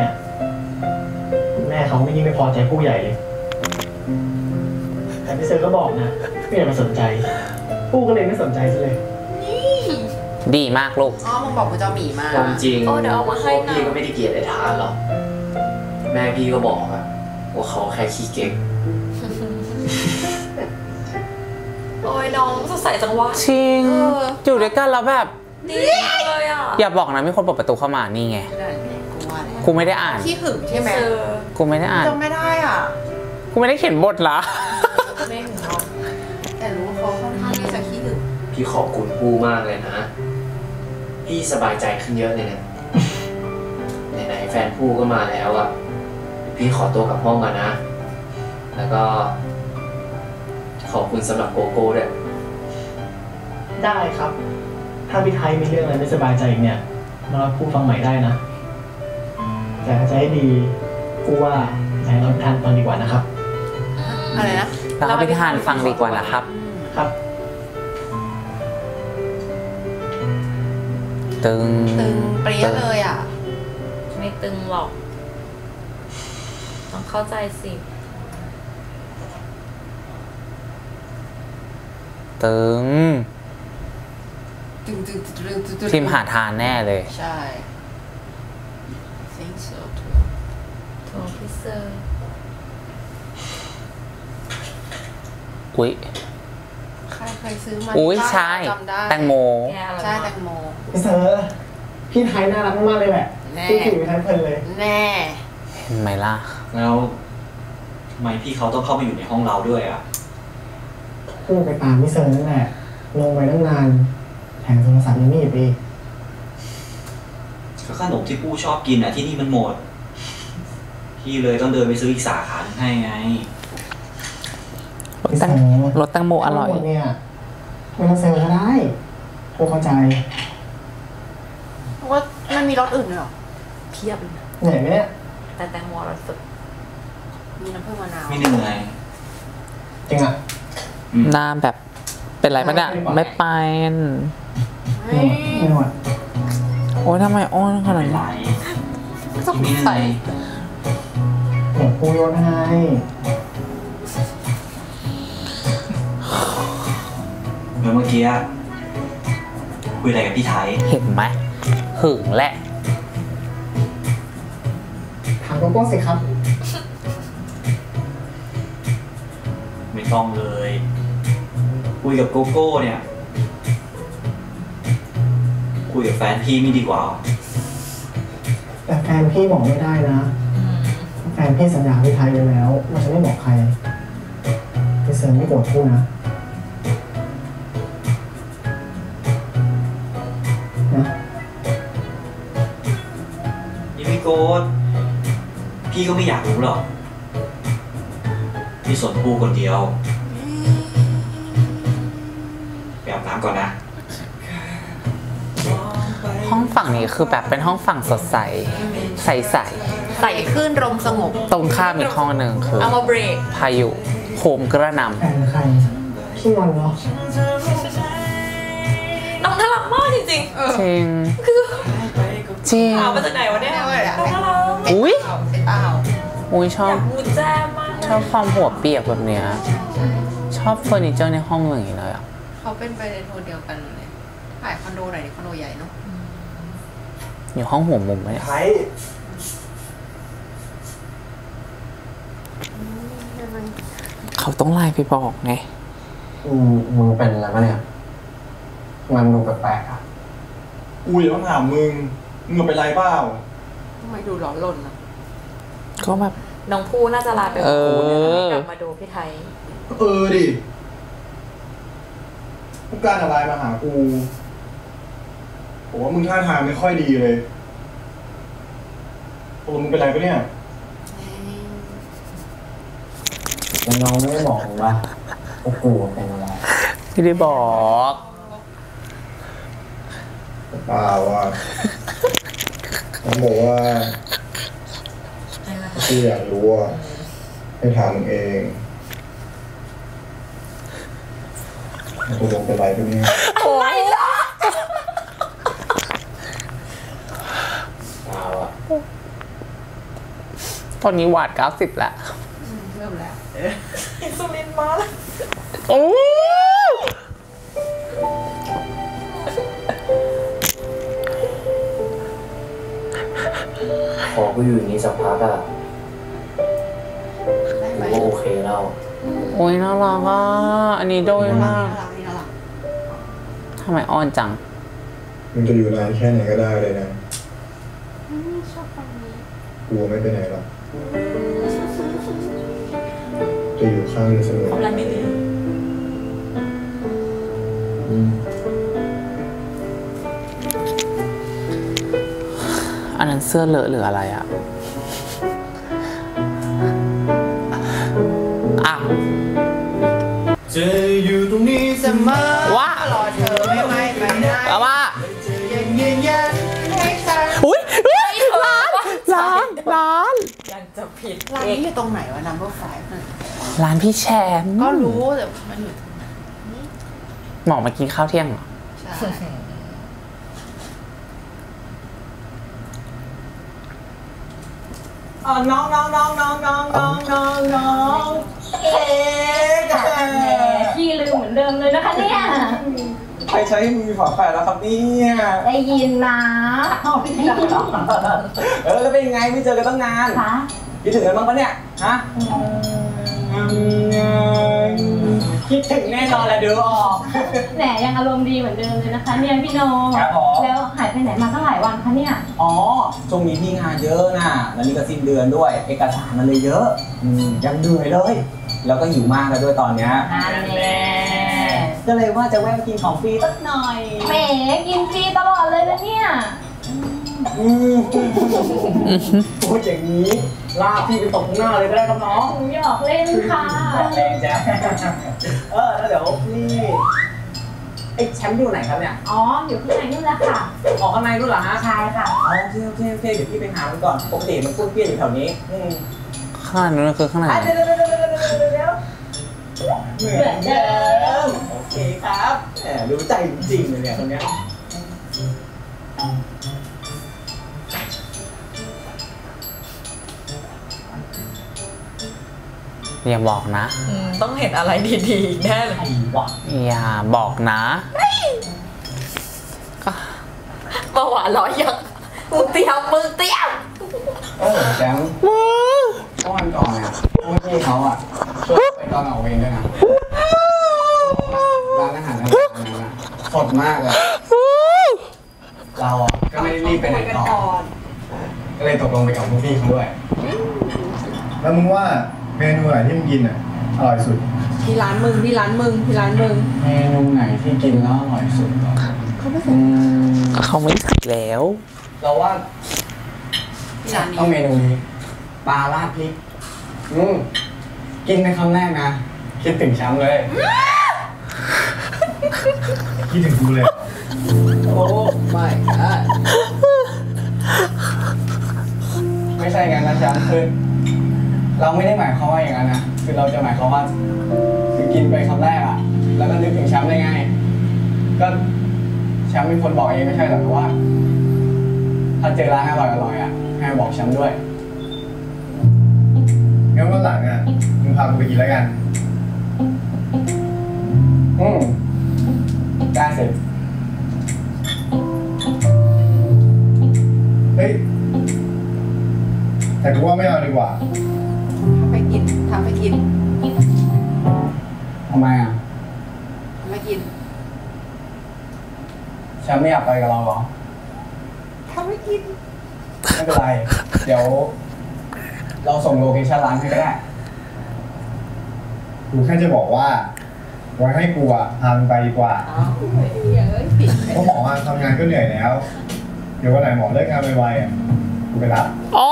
แม่เขาไม่ยิ่งไม่พอใจผู้ใหญ่เลยแต่พี่เซิร์ก็บอกนะไม่อยากมาสนใจพูดก็เลยไม่สนใจซะเลยดีมากลูกอ๋อมึงบอกกูจะหมีมาจริงพ่อพี่ก็ไม่ได้เกลียดไอ้ทานหรอกแม่พี่ก็บอกอะว่าเขาแค่ขี้เก๊กโอ้ยน้องสดใสจังวะจริงอยู่ด้วยกันแล้วแบบดีเลยอะอย่าบอกนะมีคนเปิดประตูเข้ามานี่ไงกูไม่ได้อ่านขี้หึงใช่ไหมกูไม่ได้อ่านจำไม่ได้อะกูไม่ได้เขียนบทละไม่หึงหรอกแต่รู้เขาค่อนข้างที่จะขี้หึงพี่ขอบคุณปูมากเลยนะพี่สบายใจขึ้นเยอะเลยนะไหนๆแฟนปูก็มาแล้วอ่ะพี่ขอตัวกลับห้องกันนะแล้วก็ขอบคุณสำหรับโกโก้ด้วยได้ครับถ้าพี่ไทยมีเรื่องอะไรไม่สบายใจเนี่ยมาพูดฟังใหม่ได้นะ แต่จะให้ดีกูว่าไหนเราไปทานฟังดีกว่านะครับอะไรนะเราไปทานฟังดีกว่านะครับครับตึงตึงเปรี้ยเลยอ่ะไม่ตึงหรอกต้องเข้าใจสิตึงทีมหาทานแน่เลยใช่ถูกที่สุดอุ้ยใครเคยซื้อมาอุ้ยใช่แตงโมใช่แตงโมพี่เซอร์พี่ไทยน่ารักมากเลยแหละพี่ถือไปทั้งเพลินเลยแน่เห็นไหมล่ะแล้วทำไมพี่เขาต้องเข้ามาอยู่ในห้องเราด้วยอ่ะคู่ไปตามพี่เซอร์นั่นแหละลงไปตั้งนานแถมโทรศัพท์ยังไม่หยิบอีกก็ขนมที่กู้ชอบกินอ่ะที่นี่มันหมดพี่เลยต้องเดินไปซื้ออีกสาขาให้ไงรสแตงโมอร่อยเนี่ยไม่ต้องเซลก็ได้กูเข้าใจว่ามันมีรสอื่นหรอเพียบเลยเหนื่อยไหมเนี่ยแต่แตงโมรสสุดมีน้ำผึ้งมะนาวไม่เหนื่อยจริงอ่ะน้ำแบบเป็นไรป่ะเนี่ยไม่เป็นไม่หมดโอ้ยทำไมอ้อนขนาดนี้ต้องใส่กูโยนให้เมื่อกี้คุยอะไรกับพี่ไทยเห็นไหมหึงแหละถามโก้สิครับไม่ต้องเลยคุยกับโกโก้เนี่ยคุยกับแฟนพี่ไม่ดีกว่าแต่แฟนพี่บอกไม่ได้นะแฟนพี่สัญญาพี่ไทยไปแล้วว่าจะไม่บอกใครพี่เซิร์นไม่โกรธคู่นะนะนี่ไม่โกรธพี่ก็ไม่อยากรู้หรอกพี่สนคู่คนเดียวไปอาบน้ำก่อนนะห้องฝั่งนี้คือแบบเป็นห้องฝั่งสดใสใสๆใส่ขึ้นลมสงบตรงข้ามอีกห้องหนึ่งคือเอามาเบรกพายุโคมกระหน่ำพี่นอนเนาะน้องน่ารักมากจริงจริงจริงคือจริงเอามาจากไหนวะเนี่ยน้องน่ารักอุ้ยอุ้ยชอบชอบความหัวเปียกแบบเนี้ยชอบเฟอร์นิเจอร์ในห้องอย่างนี้เลยอ่ะเขาเป็นไปในโทนเดียวกันเลยขายคอนโดไหนคอนโดใหญ่เนาะอยู่ห้องหัวมุมไหมใช่เขาต้องไล่ไปบอกไงมึงเป็นอะไรวะเนี่ยมันดูแปลกๆอ่ะอุ้ยต้องถามมึงมึงเป็นไรเปล่าทำไมดูหลอนหลอนอ่ะก็แบบน้องพูน่าจะลาไปกับกูเนี่ยกลับมาดูพี่ไทยเออดิผู้การอะไรมาหากูผมว่ามึงท่าทางไม่ค่อยดีเลยโอ้มึงเป็นไรปะเนี่ยน้องไม่ได้บอกว่าโอ้โหเป็นอะไรไม่ได้บอกเปล่าว่ะน้องบอกว่าที่อยากรู้ว่าให้ถามเองกูลงไปไล่พวกนี้โอ้ยล่ะเปล่าว่ะตอนนี้หวาดเก้าสิบแล้วอินซูลินมาแล้วโอ้ขอกูอยู่อย่างนี้สักพักอะกูก็โอเคแล้วโอ้ยน่ารักอ่ะอันนี้โดยมากทำไมอ่อนจังมึงจะอยู่นานแค่ไหนก็ได้เลยนะชอบคนนี้กูไม่ไปไหนหรอกจะอยู่ข้างเสมอทำอะไรไม่ดีอันนั้นเสื้อเลอะหรืออะไรอ่ะอ่ะจะอยู่ตรงนี้เสมอว่าหล่อเธอไม่ไปไปไหนแล้วว่ายังยืนยันให้ฉันอุ้ยร้านร้าน กันจะผิดร้านนี้อยู่ตรงไหนวะ number five ร้านพี่แชมป์ก็รู้แต่มันอยู่ตรงไหนหมอมากินข้าวเที่ยงเหรออ๋อน้องน้องน้องน้องน้องน้องน้องน้องเอ๊ะที่ลืมเหมือนเดิมเลยนะคะเนี่ยใครใช้มือฝาแฝดแล้วครับเนี่ยได้ยินนะอ๋อพี่จักรเหรอเออแล้วเป็นไงไม่เจอกันตั้งนานค่ะคิดถึงกันบ้างปะเนี่ยฮะคิดถึงแน่นอนแหละดูออกแหมยังอารมณ์ดีเหมือนเดิมเลยนะคะเนี่ยพี่โนแล้วหายไปไหนมาตั้งหลายวันคะเนี่ยอ๋อช่วงนี้พี่งานเยอะนะแล้วนี่ก็สิ้นเดือนด้วยเอกสารมันเลยเยอะยังเหนื่อยเลยแล้วก็หิวมากแล้วด้วยตอนเนี้ยก็เลยว่าจะแวะกินของฟรีสักหน่อยแหมกินฟรีตลอดเลยนะเนี่ยอืมโอ้ยอย่างนี้ลาพี่ไปตกหน้าเลยก็ได้ครับน้องหยอกเล่นค่ะเล่นจ้ะเออแล้วเดี๋ยวนี่ไอ้แชมป์อยู่ไหนครับเนี่ยอ๋ออยู่ข้างในนู่นแล้วค่ะออกข้างในนู่นเหรอฮะใช่ค่ะโอเคโอเคโอเคเดี๋ยวพี่ไปหามันก่อนปกติมันพูดเพี้ยนอยู่แถวนี้ข้างนู้นคือข้างไหนเดี๋ยวเดี๋ยวเดี๋ยวเดี๋ยวเหมือนเดิมโอเคครับแหมรู้ใจจริงเลยเนี่ยคนเนี้ยอย่าบอกนะต้องเห็นอะไรดีๆแน่เลยอย่าบอกนะก็เบาหวานร้อยยังมือเตี้ยมือเตี้ยโอ้แจ้งก้อนก่อนเนี่ยโอ้ยเขาอ่ะช่วยไปตอนออกเวรด้วยนะร้านอาหารอะไรนะสดมากเลยเราอ่ะก็ไม่ได้รีบไปไหนต่อก็เลยตกลงไปกับพวกพี่เขาด้วยแล้วมึงว่าเมนูไหนที่มึงกินอ่ะอร่อยสุดที่ร้านมึงที่ร้านมึงที่ร้านมึงเมนูไหนที่กินแล้วอร่อยสุดเขาไม่สุดเขาไม่สุดแล้วเราว่าต้องเมนูนี้ปลาราดพริกอืมกินในคำแรกนะคิดถึงช้ำเลยคิดถึงกูเลยโอ้ไม่ไม่ใช่งั้นนะช้ำคือเราไม่ได้หมายความว่าอย่างนั้นนะคือเราจะหมายความว่าคือกินไปคำแรกอ่ะแล้วก็นึกถึงแชมป์ได้ไงก็แชมป์เป็นคนบอกเองไม่ใช่หรอกว่าถ้าเจอร้านอร่อยอร่อยอ่ะให้บอกแชมป์ด้วยงั้นวันหลังอ่ะมึงพากูไปกินแล้วกันอืมกล้าสิเฮ้ยแต่กูว่าไม่เอาดีกว่าไปกินทำไปกินทำไมอ่ะทำไปกินฉันไม่อยากไปกับเราหรอทำไปกินไม่เป็นไรเดี๋ยวเราส่งโลเคชั่นร้านให้ก็ได้กูแค่จะบอกว่าไว้ให้กูอ่ะพาไปดีกว่าเพราะหมอทำงานก็เหนื่อยแล้วเดี๋ยววันไหนหมอเลิกงานไวๆอ่ะกูไปรับอ๋อ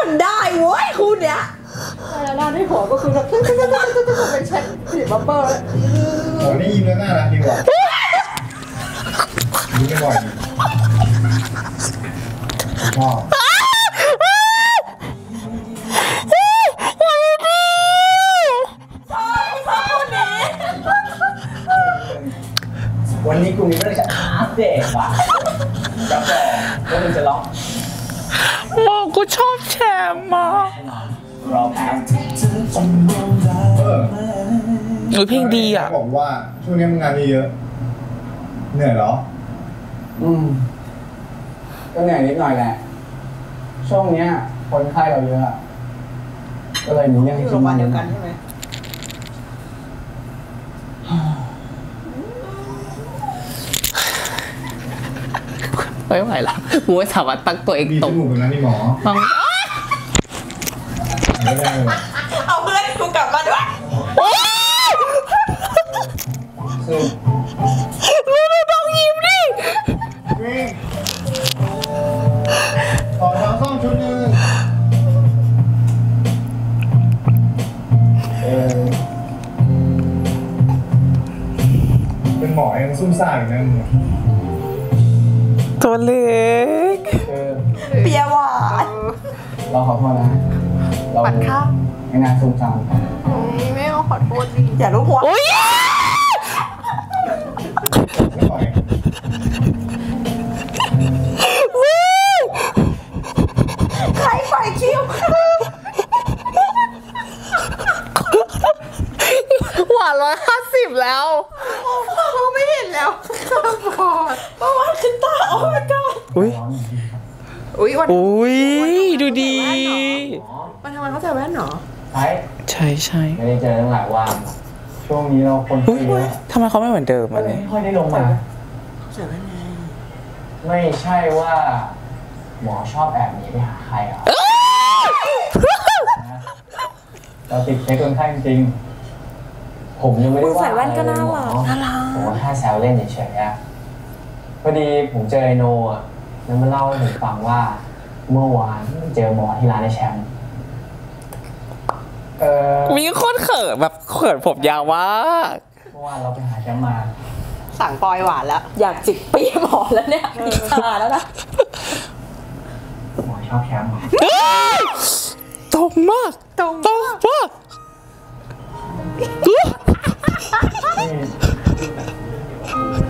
มันได้เว้ยคุณเนี่ยหน้าที่หัวก็คือแบบเป็นเช็ดสีบับเบิ้ลเลยโอ้นี่ยิ้มแล้วน่ารักดีกว่ายิ้มไม่บ่อยว้าววันนี้กูมีเรื่องจะอัปเดตว่ะจะบอกว่ามึงจะร้องมองกูชอบแชมป์มาเราแพ้เออเพลงดีอ่ะบอกว่าช่วงนี้มึงงานเยอะเหนื่อยเหรออืมก็เหนื่อยนิดหน่อยแหละช่วงเนี้ยคนไข้เราเยอะก็เลยมีเรื่องที่ต้องมาเดียวกันใช่ไหมไม่ไหวแล้วกูไม่สามารถตั้งตัวเองตกมีจมูกแบบนั้นนี่หมอเอาเพื่อนกูกลับมาด้วยไม่ไม่ต้องยิ้มดิขอน้ำส้มชุดหนึ่งเป็นหมอยังซุ่มซ่าอยู่นะมึง ตัวเล็กเปียหวานเราขอโทษนะเราปัดข้ามไม่น่าสงสารไม่เอาขอโทษจริงอย่าลุกหัวใครไฟคิ้วหวานร้อยห้าสิบแล้วเขาไม่เห็นแล้วเขาบอดเพราะว่าขึ้นตาโอ้ยก็อุ้ยอุ้ยวันอุ้ยดูดีมันทำไมเขาใส่แว่นหรอใช่ใช่ใช่ไม่ได้เจอตั้งหลายวันช่วงนี้เราคนเยอะทำไมเขาไม่เหมือนเดิมอ่ะเนี่ยค่อยได้ลงมาเขาใส่แว่นไงไม่ใช่ว่าหมอชอบแอบหนีไปหาใครอ่ะเราติดเช็คคนไข้จริงผมยังไม่ได้ว่าใส่แว่นก็น่ารักผมว่าแค่แซวเล่นเฉยๆพอดีผมเจอไอโน่แล้วมันเล่าให้ผมฟังว่าเมื่อวานเจอหมอที่ร้านไอแชมป์มีคนเขินแบบเขินผมยาวมากเมื่อวานเราไปหาแชมป์มาสั่งปอยหวานแล้วอยากจิกปีหมอแล้วเนี่ยอีกขาแล้วนะหมอชอบแชมป์ตรงมากตรงมาก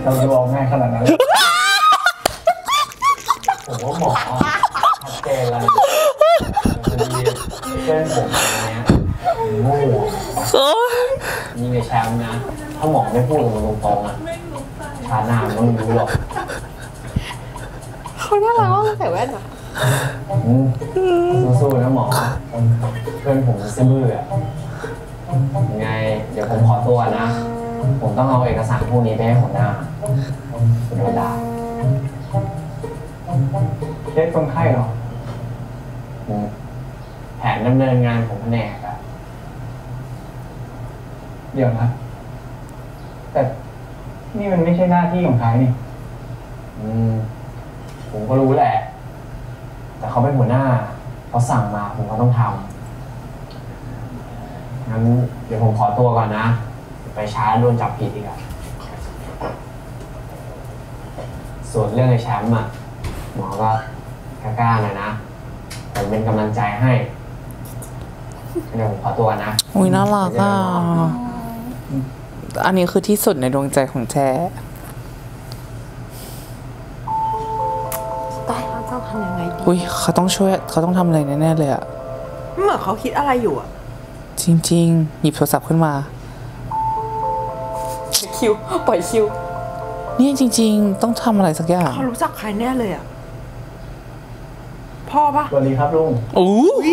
เราดูออกง่ายขนาดนั้นผมว่าหมอชัดเจนแล้วเส้นผมเนี้ยโง่นี่ไงแชมป์นะถ้าหมอไม่พูดตรงตรงอ่ะชาหน้ามันรู้หรอกเขาน่ารักมากใส่แว่นอ่ะสู้ๆนะหมอเพื่อนผมจะซื่ออ่ะไงเดี๋ยวผมขอตัวนะผมต้องเอาเอกสารพวกนี้ไปให้หัวหน้าโดนด่าเคสคนไข้หรอแผนดำเนินงานของแผนกอะเดี๋ยวนะแต่นี่มันไม่ใช่หน้าที่ของใครนี่ผมก็รู้แหละแต่เขาเป็นหัวหน้าเขาสั่งมาผมก็ต้องทำงั้นเดี๋ยวผมขอตัวก่อนนะไปช้าโดนจับผิดอีกอ่ะส่วนเรื่องไอ้แชมป์อ่ะหมอก็กล้าๆหน่อยนะผมเป็นกำลังใจให้เดี๋ยวผมขอตัวนะอุ้ยน่ารักอ่ะอันนี้คือที่สุดในดวงใจของแช่ไปเขาต้องทำยังไงดีอุ้ยเขาต้องช่วยเขาต้องทำอะไรแน่ๆเลยอ่ะเหมือนเขาคิดอะไรอยู่อ่ะจริงๆหยิบโทรศัพท์ขึ้นมาคิวปล่อยคิวนี่จริงๆต้องทำอะไรสักอย่างเขารู้จักใครแน่เลยอ่ะพ่อปะสวัสดีครับลุงโอ้ย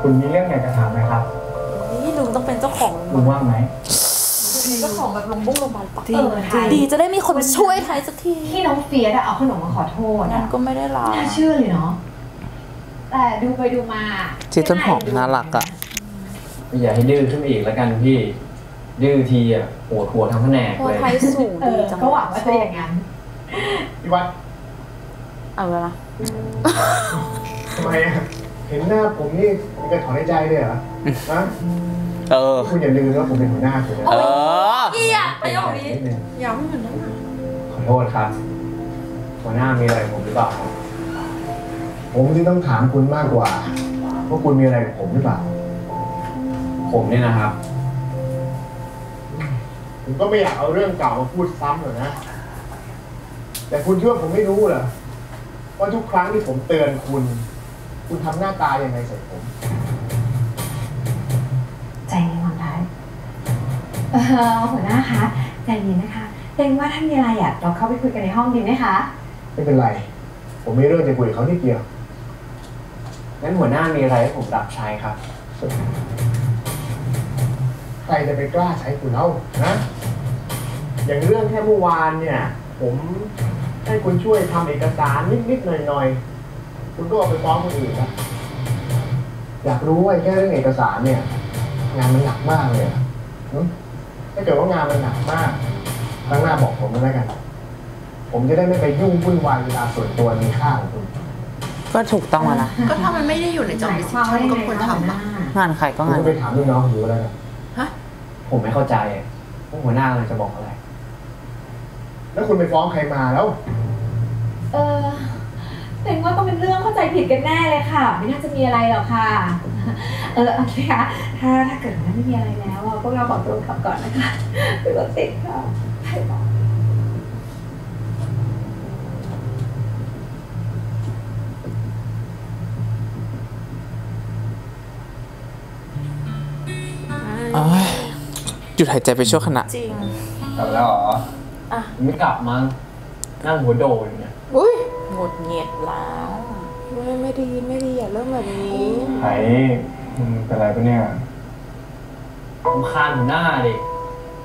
คุณมีเรื่องไหนจะถามไหมครับนี่ลุงต้องเป็นเจ้าของลุงว่างไหมเจ้าของแบบลุงบุ้งลงบอลปักเออดีจะได้มีคนช่วยไทยสักทีที่น้องเฟียดเอาขนมมาขอโทษนั่นก็ไม่ได้หรอกน่าเชื่อเลยเนาะแต่ดูไปดูมาเจ๊ต้นหอมน่ารักอ่ะอย่าให้ดื้อขึ้นอีกแล้วกันพี่ดื้อทีอ่ะปวดหัวทั้งแผนกเลยไทยสูงดีจังก็หวังว่าจะอย่างนั้นพี่วัดเอาแล้วนะทำไมอ่ะเห็นหน้าผมนี่มันจะถอนใจเลยเหรอนะเออคุณอย่าลืมว่าผมเป็นหัวหน้าคุณนะเออเกียร์ไปออกนี้อย่าไม่เหมือนนะขอโทษครับหัวหน้ามีอะไรผมหรือเปล่าผมที่ต้องถามคุณมากกว่าว่าคุณมีอะไรกับผมหรือเปล่าผมเนี่ยนะครับผมก็ไม่อยากเอาเรื่องเก่ามาพูดซ้ำหรอกนะแต่คุณคิดว่าผมไม่รู้เหรอว่าทุกครั้งที่ผมเตือนคุณคุณทำหน้าตาอย่างไรใส่ผมใจเย็นคนไทยเออหัวหน้าคะใจเย็นนะคะเกรงว่าท่านมีอะไรอยากเราเข้าไปคุยกันในห้องดีไหมคะไม่เป็นไรผมไม่เรื่องจะคุยเขาที่เดียวงั้นหัวหน้ามีอะไรให้ผมรับใช้ครับใครจะไปกล้าใช้คุณเล่านะอย่างเรื่องแค่เมื่อวานเนี่ยผมให้คุณช่วยทำเอกสารนิดๆหน่อยๆคุณก็เอาไปฟ้องคนอื่นนะอยากรู้ว่าแค่เรื่องเอกสารเนี่ยงานมันหนักมากเลยถ้าเกิดว่างานมันหนักมากครั้งหน้าบอกผมก็แล้วกันผมจะได้ไม่ไปยุ่งวุ่นวายเวลาส่วนตัวมีค่าของคุณก็ถูกต้องแล้วนะก็ถ้ามันไม่ได้อยู่ในจอมิชชั่นก็ควรทำบ้างงานใครก็งานไปถามลูกน้องหรืออะไรฮะผมไม่เข้าใจพวกหัวหน้าเลยจะบอกอะไรแล้วคุณไปฟ้องใครมาแล้ว เออแต่ว่าต้องเป็นเรื่องเข้าใจผิดกันแน่เลยค่ะไม่น่าจะมีอะไรหรอกค่ะเออโอเคค่ะถ้าถ้าเกิดว่าไม่มีอะไรแล้วพวกเราขอตัวกลับก่อนนะคะเป็นรถติดค่ะไปต่อหยุดหายใจไปชั่วขณะจริงกลับแล้วเหรออ่ะไม่กลับมั้งนั่งหัวโดนเนี่ยอุ้ยหงุดหงิดแล้วไม่ไม่ดีไม่ดีอย่าเริ่มแบบนี้ไผ่เป็นอะไรปะเนี่ยรำคาญหัวหน้าดิ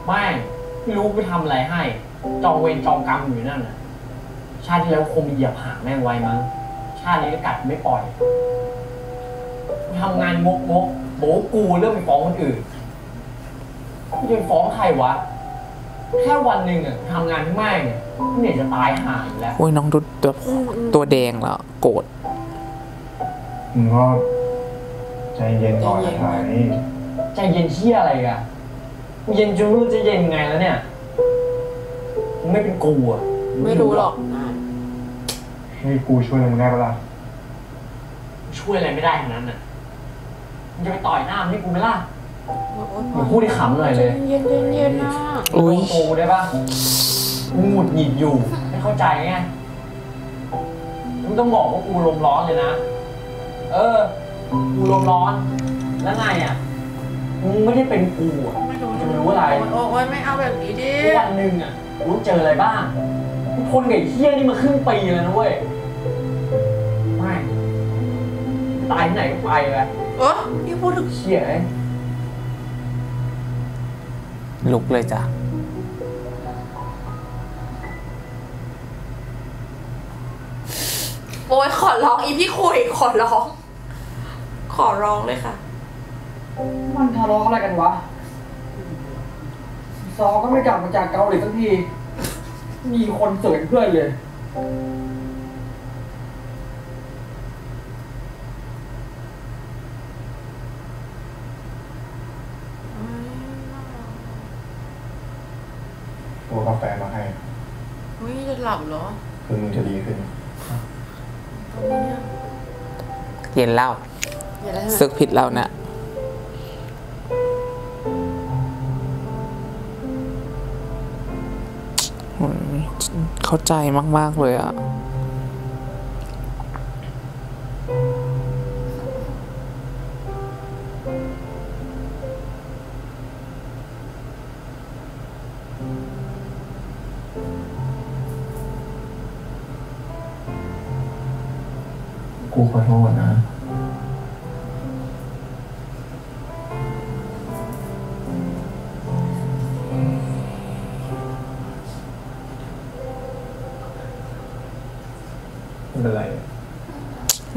ไม่ไม่รู้ไปทำอะไรให้จองเวรจองกรรมอยู่นั่นน่ะชาติที่แล้วคงเหยียบหางแม่งไว้มั้งชาตินี้ก็กัดไม่ปล่อยทำงานงกงกโบกูเริ่มไปฟ้องคนอื่นยังฟ้องใครวะแค่วันหนึ่งอะทำงานที่แม่งเนี่ยจะตายห่าอยู่แล้วโอ้ยน้องดูตัวตัวแดงแล้วโกรธมึงก็ใจเย็นก่อนนะใจเย็นเชี่ยอะไรกันเย็นจนไม่รู้จะเย็นไงแล้วเนี่ยไม่เป็นกูอะไม่รู้หรอกให้กูช่วยมึงได้ปะล่ะช่วยอะไรไม่ได้ทั้งนั้นอะมึงจะไปต่อยหน้ามึงให้กูไหมล่ะมึงพูดได้ขำหน่อยเลยเย็นเย็นนะโอ้ยโอ้ได้ปะมึงหงุดหงิดอยู่ไม่เข้าใจไงมึงต้องบอกว่ากูลมร้อนเลยนะเออกูลมร้อนแล้วไงอ่ะมึงไม่ได้เป็นกูไม่รู้จะรู้อะไรโอ้ยไม่เอาแบบนี้ดิวันหนึ่งอ่ะรู้เจออะไรบ้างทุกคนไอ้เหี้ยนี่มาครึ่งปีแล้วนะเว้ยไม่ตายที่ไหนก็ไปเลยเออพี่พูดถึงเหี้ยลุกเลยจ้ะโอ้ยขอร้องอีพี่คุยขอร้องขอร้องเลยค่ะมันทะเลาะอะไรกันวะซอก็ไม่กลับมาจากเกาหลีสักทีมีคนเสยเพื่อนเลยกาแฟมาให้อุ้ยจะหลับเหรอคือมึงจะดีขึ้นเย็นเล่าซึกผิดเราเนี่ยเข้าใจมากๆเลยอ่ะกูขอโทษนะไม่เป็นไร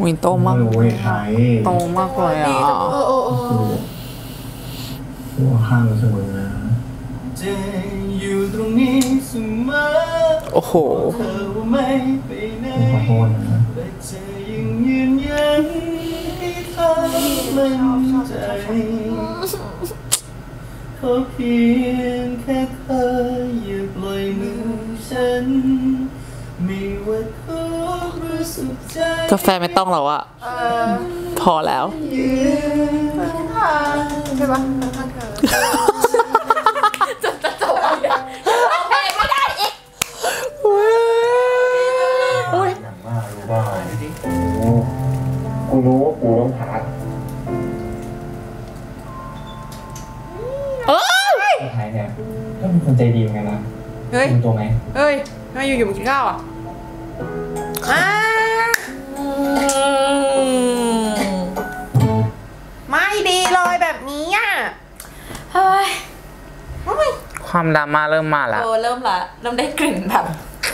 วินโตมากโตมากเลยอ่ะกูข้างเสมอนะโอ้โหกูขอโทษนะขอเพียงแค่เธออย่าปล่อยมือฉันไม่ว่าทุกข์หรือสุขใจกาแฟไม่ต้องหรอวะพอแล้วใช่ปะจะจะจบเอาไปไม่ได้อีกโอ้ยกูรู้ว่ากูต้องหาท้ายเนี่ยก็เป็นคนใจดีเหมือนกันนะเฮ้ยตัวไหมเฮ้ยมาอยู่อยู่กินข้าวอ่ะไม่ดีเลยแบบนี้อ่ะเฮ้ยความดราม่าเริ่มมาแล้วเริ่มละเริ่มได้กลิ่นแบบ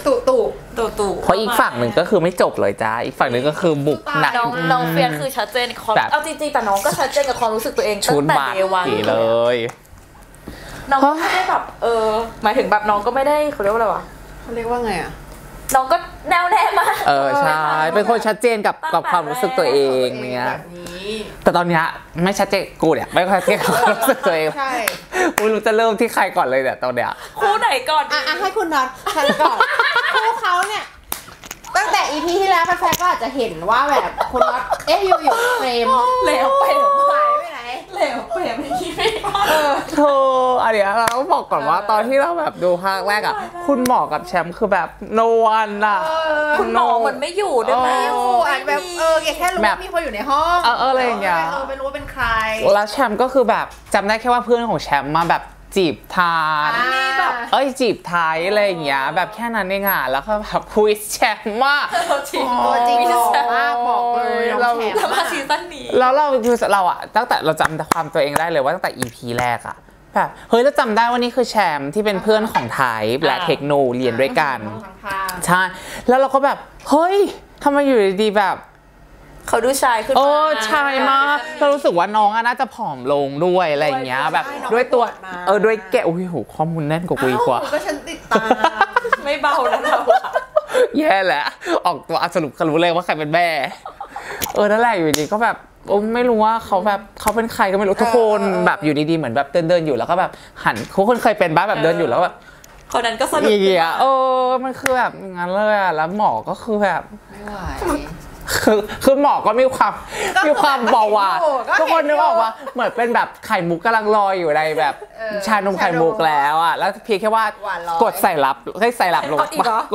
ตุ่ตุ่ตุ่ตุ่เพราะอีกฝั่งหนึ่งก็คือไม่จบเลยจ้าอีกฝั่งหนึ่งก็คือบุกหนักน้องเฟียนคือชัดเจนความเอาจริงๆแต่น้องก็ชัดเจนกับความรู้สึกตัวเองตั้งแต่เดวันเลยน้องก็ไม่ได้แบบเออหมายถึงแบบน้องก็ไม่ได้เขาเรียกว่าอะไรวะเขาเรียกว่าไงอ่ะน้องก็แนวแน่มากเออใช่เป็นคนชัดเจนกับกับความรู้สึกตัวเองเนี้ยแต่ตอนนี้ไม่ชัดเจนกูเนี่ยไม่ค่อยชัดเจนกับความรู้สึกตัวเองใช่กูรู้จะเริ่มที่ใครก่อนเลยเนี่ยตอนเนี้ยคู่ไหนก่อนอ่ะให้คุณนัทก่อนคู่เขาเนี่ยตั้ง แฟนๆก็อาจจะเห็นว่าแบบคนรักเอ๊ะอยู่อยู่เฟรมเหลวไปหรือหายไปไหนเหลวเฟรมไม่คิดไม่พอเออโธ่อันเนี้ยเราต้องบอกก่อนว่าตอนที่เราแบบดูภาคแรกอ่ะคุณหมอกับแชมป์คือแบบโนวันอ่ะคุณหมอเหมือนไม่อยู่ด้วยไม่อยู่อ่ะแบบเออแค่รู้ว่ามีคนอยู่ในห้องเอออะไรอย่างเงี้ยเออไม่รู้ว่าเป็นใครแล้วแชมป์ก็คือแบบจำได้แค่ว่าเพื่อนของแชมป์มาแบบจีบทานเอ้ยจีบไทยอะไรอย่างเงี้ยแบบแค่นั้นเองอ่ะแล้วก็แบบคุยแชมป์มากจริงจริงมากบอกเลยเราแล้วมาซีซั่นนี้แล้วเราคือเราอ่ะตั้งแต่เราจำความตัวเองได้เลยว่าตั้งแต่ อี พี แรกอ่ะแบบเฮ้ยเราจำได้ว่านี่คือแชมป์ที่เป็นเพื่อนของไทยและเทคโนเรียนด้วยกันใช่แล้วเราก็แบบเฮ้ยทำไมอยู่ดีๆแบบเขาดูชายขึ้นมาโอ้ชายมากเรารู้สึกว่าน้องน่าจะผอมลงด้วยอะไรอย่างเงี้ยแบบด้วยตัวเออด้วยแกะโอ้ยโหข้อมูลแน่นกว่ากูอีกว่าก็ฉันติดตามไม่เบานะเราแย่แหละออกตัวสรุปเขารู้เลยว่าใครเป็นแม่เออนั่นแหละอยู่ดีก็แบบโอ้ไม่รู้ว่าเขาแบบเขาเป็นใครก็ไม่รู้ทุกคนแบบอยู่ดีๆเหมือนแบบเดินเดินอยู่แล้วก็แบบหันทุกคนเคยเป็นบ้าแบบเดินอยู่แล้วแบบคนนั้นก็สนุกดีอ่ะเออมันคือแบบงั้นเลยอ่ะแล้วหมอก็คือแบบไม่ไหวคือคือหมอก็มีความมีความเบาหวานทุกคนนึกออกว่าเหมือนเป็นแบบไข่มุกกำลังลอยอยู่ในแบบชานมไข่มุกแล้วอ่ะแล้วเพียงแค่ว่ากดใส่ลับให้ใส่ลับลง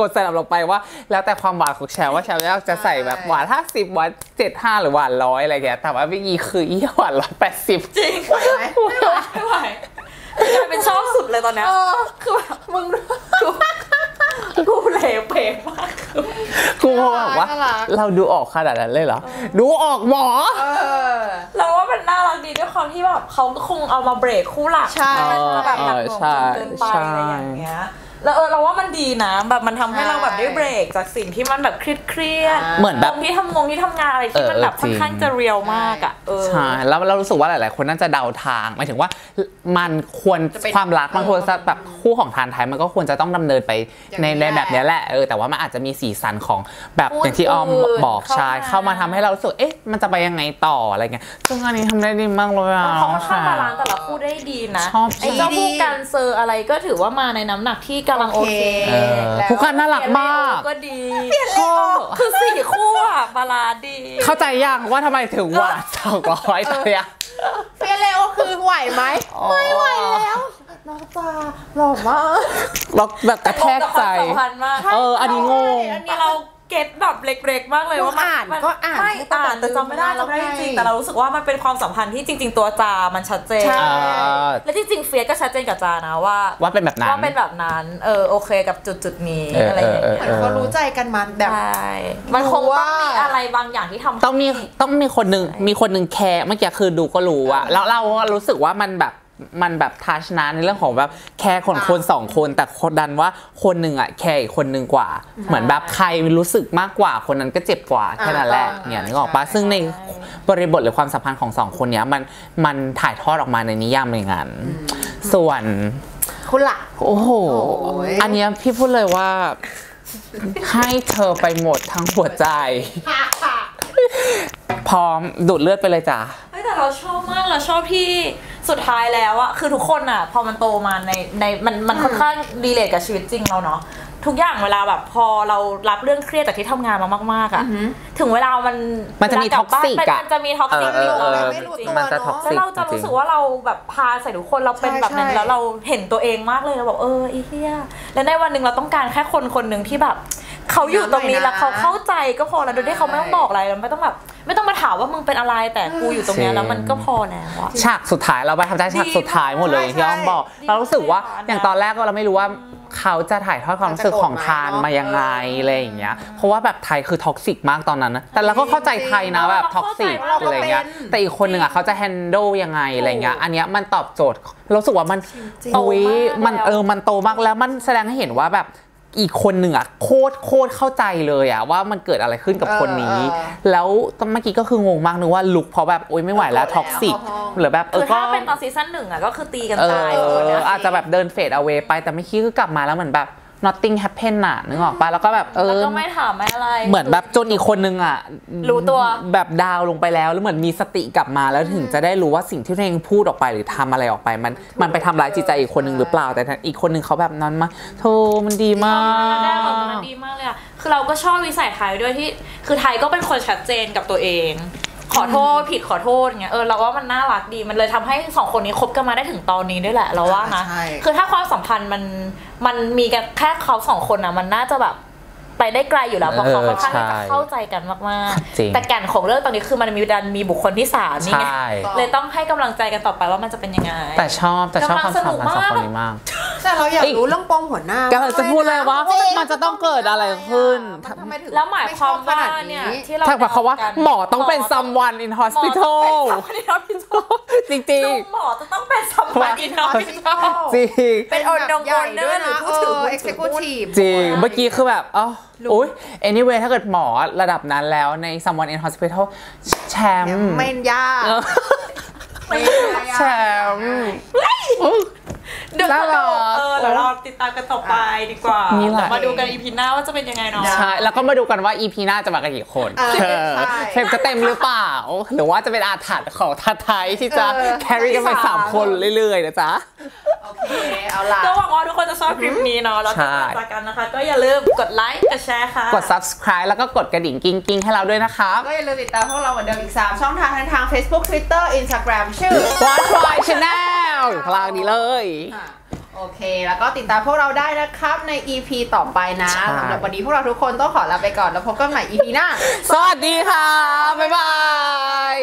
กดใส่ลับลงไปว่าแล้วแต่ความหวานของแชมว่าแชมจะใส่แบบหวานห้าสิบหวานเจ็ดห้าหรือหวานร้อยอะไรแกแต่ว่าวิธีคืออีหวานร้อยแปดสิบจริงไหวไหมไม่ไหวเป็นชอบสุดเลยตอนนี้คือแบบมึงกูเหลวเปรมมากกูเขาบอกว่าเราดูออกขนาดนั้นเลยเหรอดูออกหมอเราว่ามันน่ารักดีด้วยความที่แบบเขาก็คงเอามาเบรกคู่หลักแบบหนักหน่วงจนเกินไปอะไรอย่างเงี้ยแล้วเออเราว่ามันดีนะแบบมันทำให้เราแบบได้เบรกจากสิ่งที่มันแบบเครียดเหมือนแบบที่ทำงงที่ทำงานอะไรที่มันแบบค่อนข้างจะเรียลมากอ่ะเออใช่แล้วเรารู้สึกว่าหลายๆคนน่าจะเดาทางหมายถึงว่ามันควรความรักมันควรแบบคู่ของทานไทยมันก็ควรจะต้องดำเนินไปในแบบนี้แหละเออแต่ว่ามันอาจจะมีสีสันของแบบอย่างที่ออมบอกใช่เข้ามาทำให้เรารู้สึกเอ๊ะมันจะไปยังไงต่ออะไรเงี้ยซึ่งอันนี้ทำได้ดีมากเลยอ่ะเขาเข้ามาล้างแต่ละคู่ได้ดีนะไอ้เจ้าผู้การเซอร์อะไรก็ถือว่ามาในน้ำหนักที่กำลังโอเคผู้กันน่ารักมากก็ดีคือสี่คู่อะบาลาดีเข้าใจยังว่าทำไมถึงหวานสองร้อยเลยอะเฟียเลโอคือไหวไหมไม่ไหวแล้วน้องตาหล่อมากหล่อแบบกระแทกใจเอออันนี้งงเราเก็ตแบบเล็กๆมากเลยว่าอ่านก็อ่านไม่อ่านแต่จำไม่ได้จำไม่ได้จริงแต่เรารู้สึกว่ามันเป็นความสัมพันธ์ที่จริงๆตัวจามันชัดเจนและที่จริงเฟียสก็ชัดเจนกับจานะว่าว่าเป็นแบบนั้นว่าเป็นแบบนั้นเออโอเคกับจุดๆนี้อะไรอย่างเงี้ยเขารู้ใจกันมาแบบมันคงว่ามีอะไรบางอย่างที่ทำต้องมีต้องมีคนหนึ่งมีคนหนึ่งแคร์เมื่อกี้คือดูก็รู้อะแล้วเรารู้สึกว่ามันแบบมันแบบทัชนะในเรื่องของแบบแคร์คนคนสองคนแต่คนดันว่าคนหนึ่งอ่ะแคร์อีกคนหนึ่งกว่าเหมือนแบบใครรู้สึกมากกว่าคนนั้นก็เจ็บกว่าแค่นั้นแหละเนี่ยนึกออกปะซึ่งในบริบทหรือความสัมพันธ์ของสองคนเนี้ยมันมันถ่ายทอดออกมาในนิยามในงานส่วนคุณล่ะโอ้โหอันเนี้ยพี่พูดเลยว่าให้เธอไปหมดทั้งหัวใจพร้อมดูดเลือดไปเลยจ้ะแต่เราชอบมากเราชอบที่สุดท้ายแล้วอะคือทุกคนอะพอมันโตมาในในมันมันค่อนข้างดีเลทกับชีวิตจริงเราเนาะทุกอย่างเวลาแบบพอเรารับเรื่องเครียดจากที่ทำงานมามากๆอะถึงเวลามันมันจะมีท็อกซิกอะมันจะมีท็อกซิกอยู่แล้วเราจะรู้สึกว่าเราแบบพาใส่ทุกคนเราเป็นแบบนั้นแล้วเราเห็นตัวเองมากเลยเราบอกเออไอ้เหี้ยแล้วในวันหนึ่งเราต้องการแค่คนคนหนึ่งที่แบบเขาอยู่ตรงนี้แล้วเขาเข้าใจก็พอแล้วโดยที่เขาไม่ต้องบอกอะไรแล้วไม่ต้องแบบไม่ต้องมาถามว่ามึงเป็นอะไรแต่กูอยู่ตรงนี้แล้วมันก็พอแล้วอะฉากสุดท้ายเราไปทำได้ฉากสุดท้ายหมดเลยที่อ้อมบอกเรารู้สึกว่าอย่างตอนแรกก็เราไม่รู้ว่าเขาจะถ่ายทอดความรู้สึกของทานมายังไงอะไรอย่างเงี้ยเพราะว่าแบบไทยคือท็อกซิกมากตอนนั้นนะแต่เราก็เข้าใจไทยนะแบบท็อกซิกอะไรเงี้ยแต่อีกคนหนึ่งอ่ะเขาจะแฮนด์ลยังไงอะไรเงี้ยอันเนี้ยมันตอบโจทย์เราสึกว่ามันโตมันเออมันโตมากแล้วมันแสดงให้เห็นว่าแบบอีกคนหนึ่งอ่ะโคตรโคตรเข้าใจเลยอ่ะว่ามันเกิดอะไรขึ้นกับคนนี้แล้วเมื่อกี้ก็คืองงมากนึกว่าลุกเพราะแบบโอ๊ยไม่ไหวแล้วท็อกซิกหรือแบบเออก็ถ้าเป็นตอนซีซั่นหนึ่งอ่ะก็คือตีกันตายอาจจะแบบเดินเฟดเอาไว้ไปแต่ไม่คิดก็กลับมาแล้วเหมือนแบบ nothing happen น่ะนึกออกปะแล้วก็แบบเออแล้วก็ไม่ถามไม่อะไรเหมือนแบบจนอีกคนนึงอ่ะรู้ตัวแบบดาวลงไปแล้วแล้วเหมือนมีสติกลับมาแล้วถึงจะได้รู้ว่าสิ่งที่ตัวเองพูดออกไปหรือทำอะไรออกไปมันมันไปทำร้ายจิตใจอีกคนนึงหรือเปล่าแต่อีกคนนึงเขาแบบนั้นมาโธ่มันดีมากได้แบบมันดีมากเลยอ่ะคือเราก็ชอบวิสัยไทยด้วยที่คือไทยก็เป็นคนชัดเจนกับตัวเองขอโทษผิดขอโทษเงี้ยเออเราว่ามันน่ารักดีมันเลยทำให้สองคนนี้คบกันมาได้ถึงตอนนี้ด้วยแหละเราว่านะคือถ้าความสัมพันธ์มันมันมีกันแค่เขาสองคนนะมันน่าจะแบบไปได้ไกลอยู่แล้วเพราะเขาค่อนข้างจะเข้าใจกันมากๆแต่แก่นของเรื่องตอนนี้คือมันมีดันมีบุคคลที่สามนี่ไงเลยต้องให้กำลังใจกันต่อไปว่ามันจะเป็นยังไงแต่ชอบแต่ชอบความสัมพันธ์สองคนนี้มากแต่เราอยากรู้เรื่องปมหัวหน้าก็จะพูดเลยว่ามันจะต้องเกิดอะไรขึ้นแล้วหมายความว่าเนี่ยที่เราบอกเขาว่าหมอต้องเป็น someone in hospital จริงจริงหมอจะต้องเป็น someone in hospital จริงเป็นองค์กรเนื้อหรือผู้ถือ executive จริงเมื่อกี้คือแบบอ๋ออุ้ย anyway ถ้าเกิดหมอระดับนั้นแล้วใน someone in hospital แชมป์ไม่ยากแชมป์เดี๋ยวเราเออเราติดตามกันต่อไปดีกว่ามาดูกันอีพีหน้าว่าจะเป็นยังไงเนาะใช่แล้วก็มาดูกันว่าอีพีหน้าจะมากันกี่คนเทปจะเต็มหรือเปล่าหรือว่าจะเป็นอาถรรพ์ของท้าทายที่จะแครี่กันไปสามคนเรื่อยๆนะจ๊ะโอเคเอาล่ะก็หวังว่าทุกคนจะชอบคลิปนี้เนาะแล้วก็ติดตามกันนะคะก็อย่าลืมกดไลค์กดแชร์ค่ะกด subscribe แล้วก็กดกระดิ่งกิ้งกิ้งให้เราด้วยนะคะก็อย่าลืมติดตามพวกเราเหมือนเดิมอีกสามช่องทางทาง Facebook Twitter Instagram ชื่อ Watch Boy Channel อยู่ข้างล่างนี้เลยโอเคแล้วก็ติดตามพวกเราได้นะครับใน อี พี ต่อไปนะสำหรับวันนี้พวกเราทุกคนต้องขอลาไปก่อนแล้วพบกันใหม่ อี พี หน้าสวัสดีค่ะบ๊ายบาย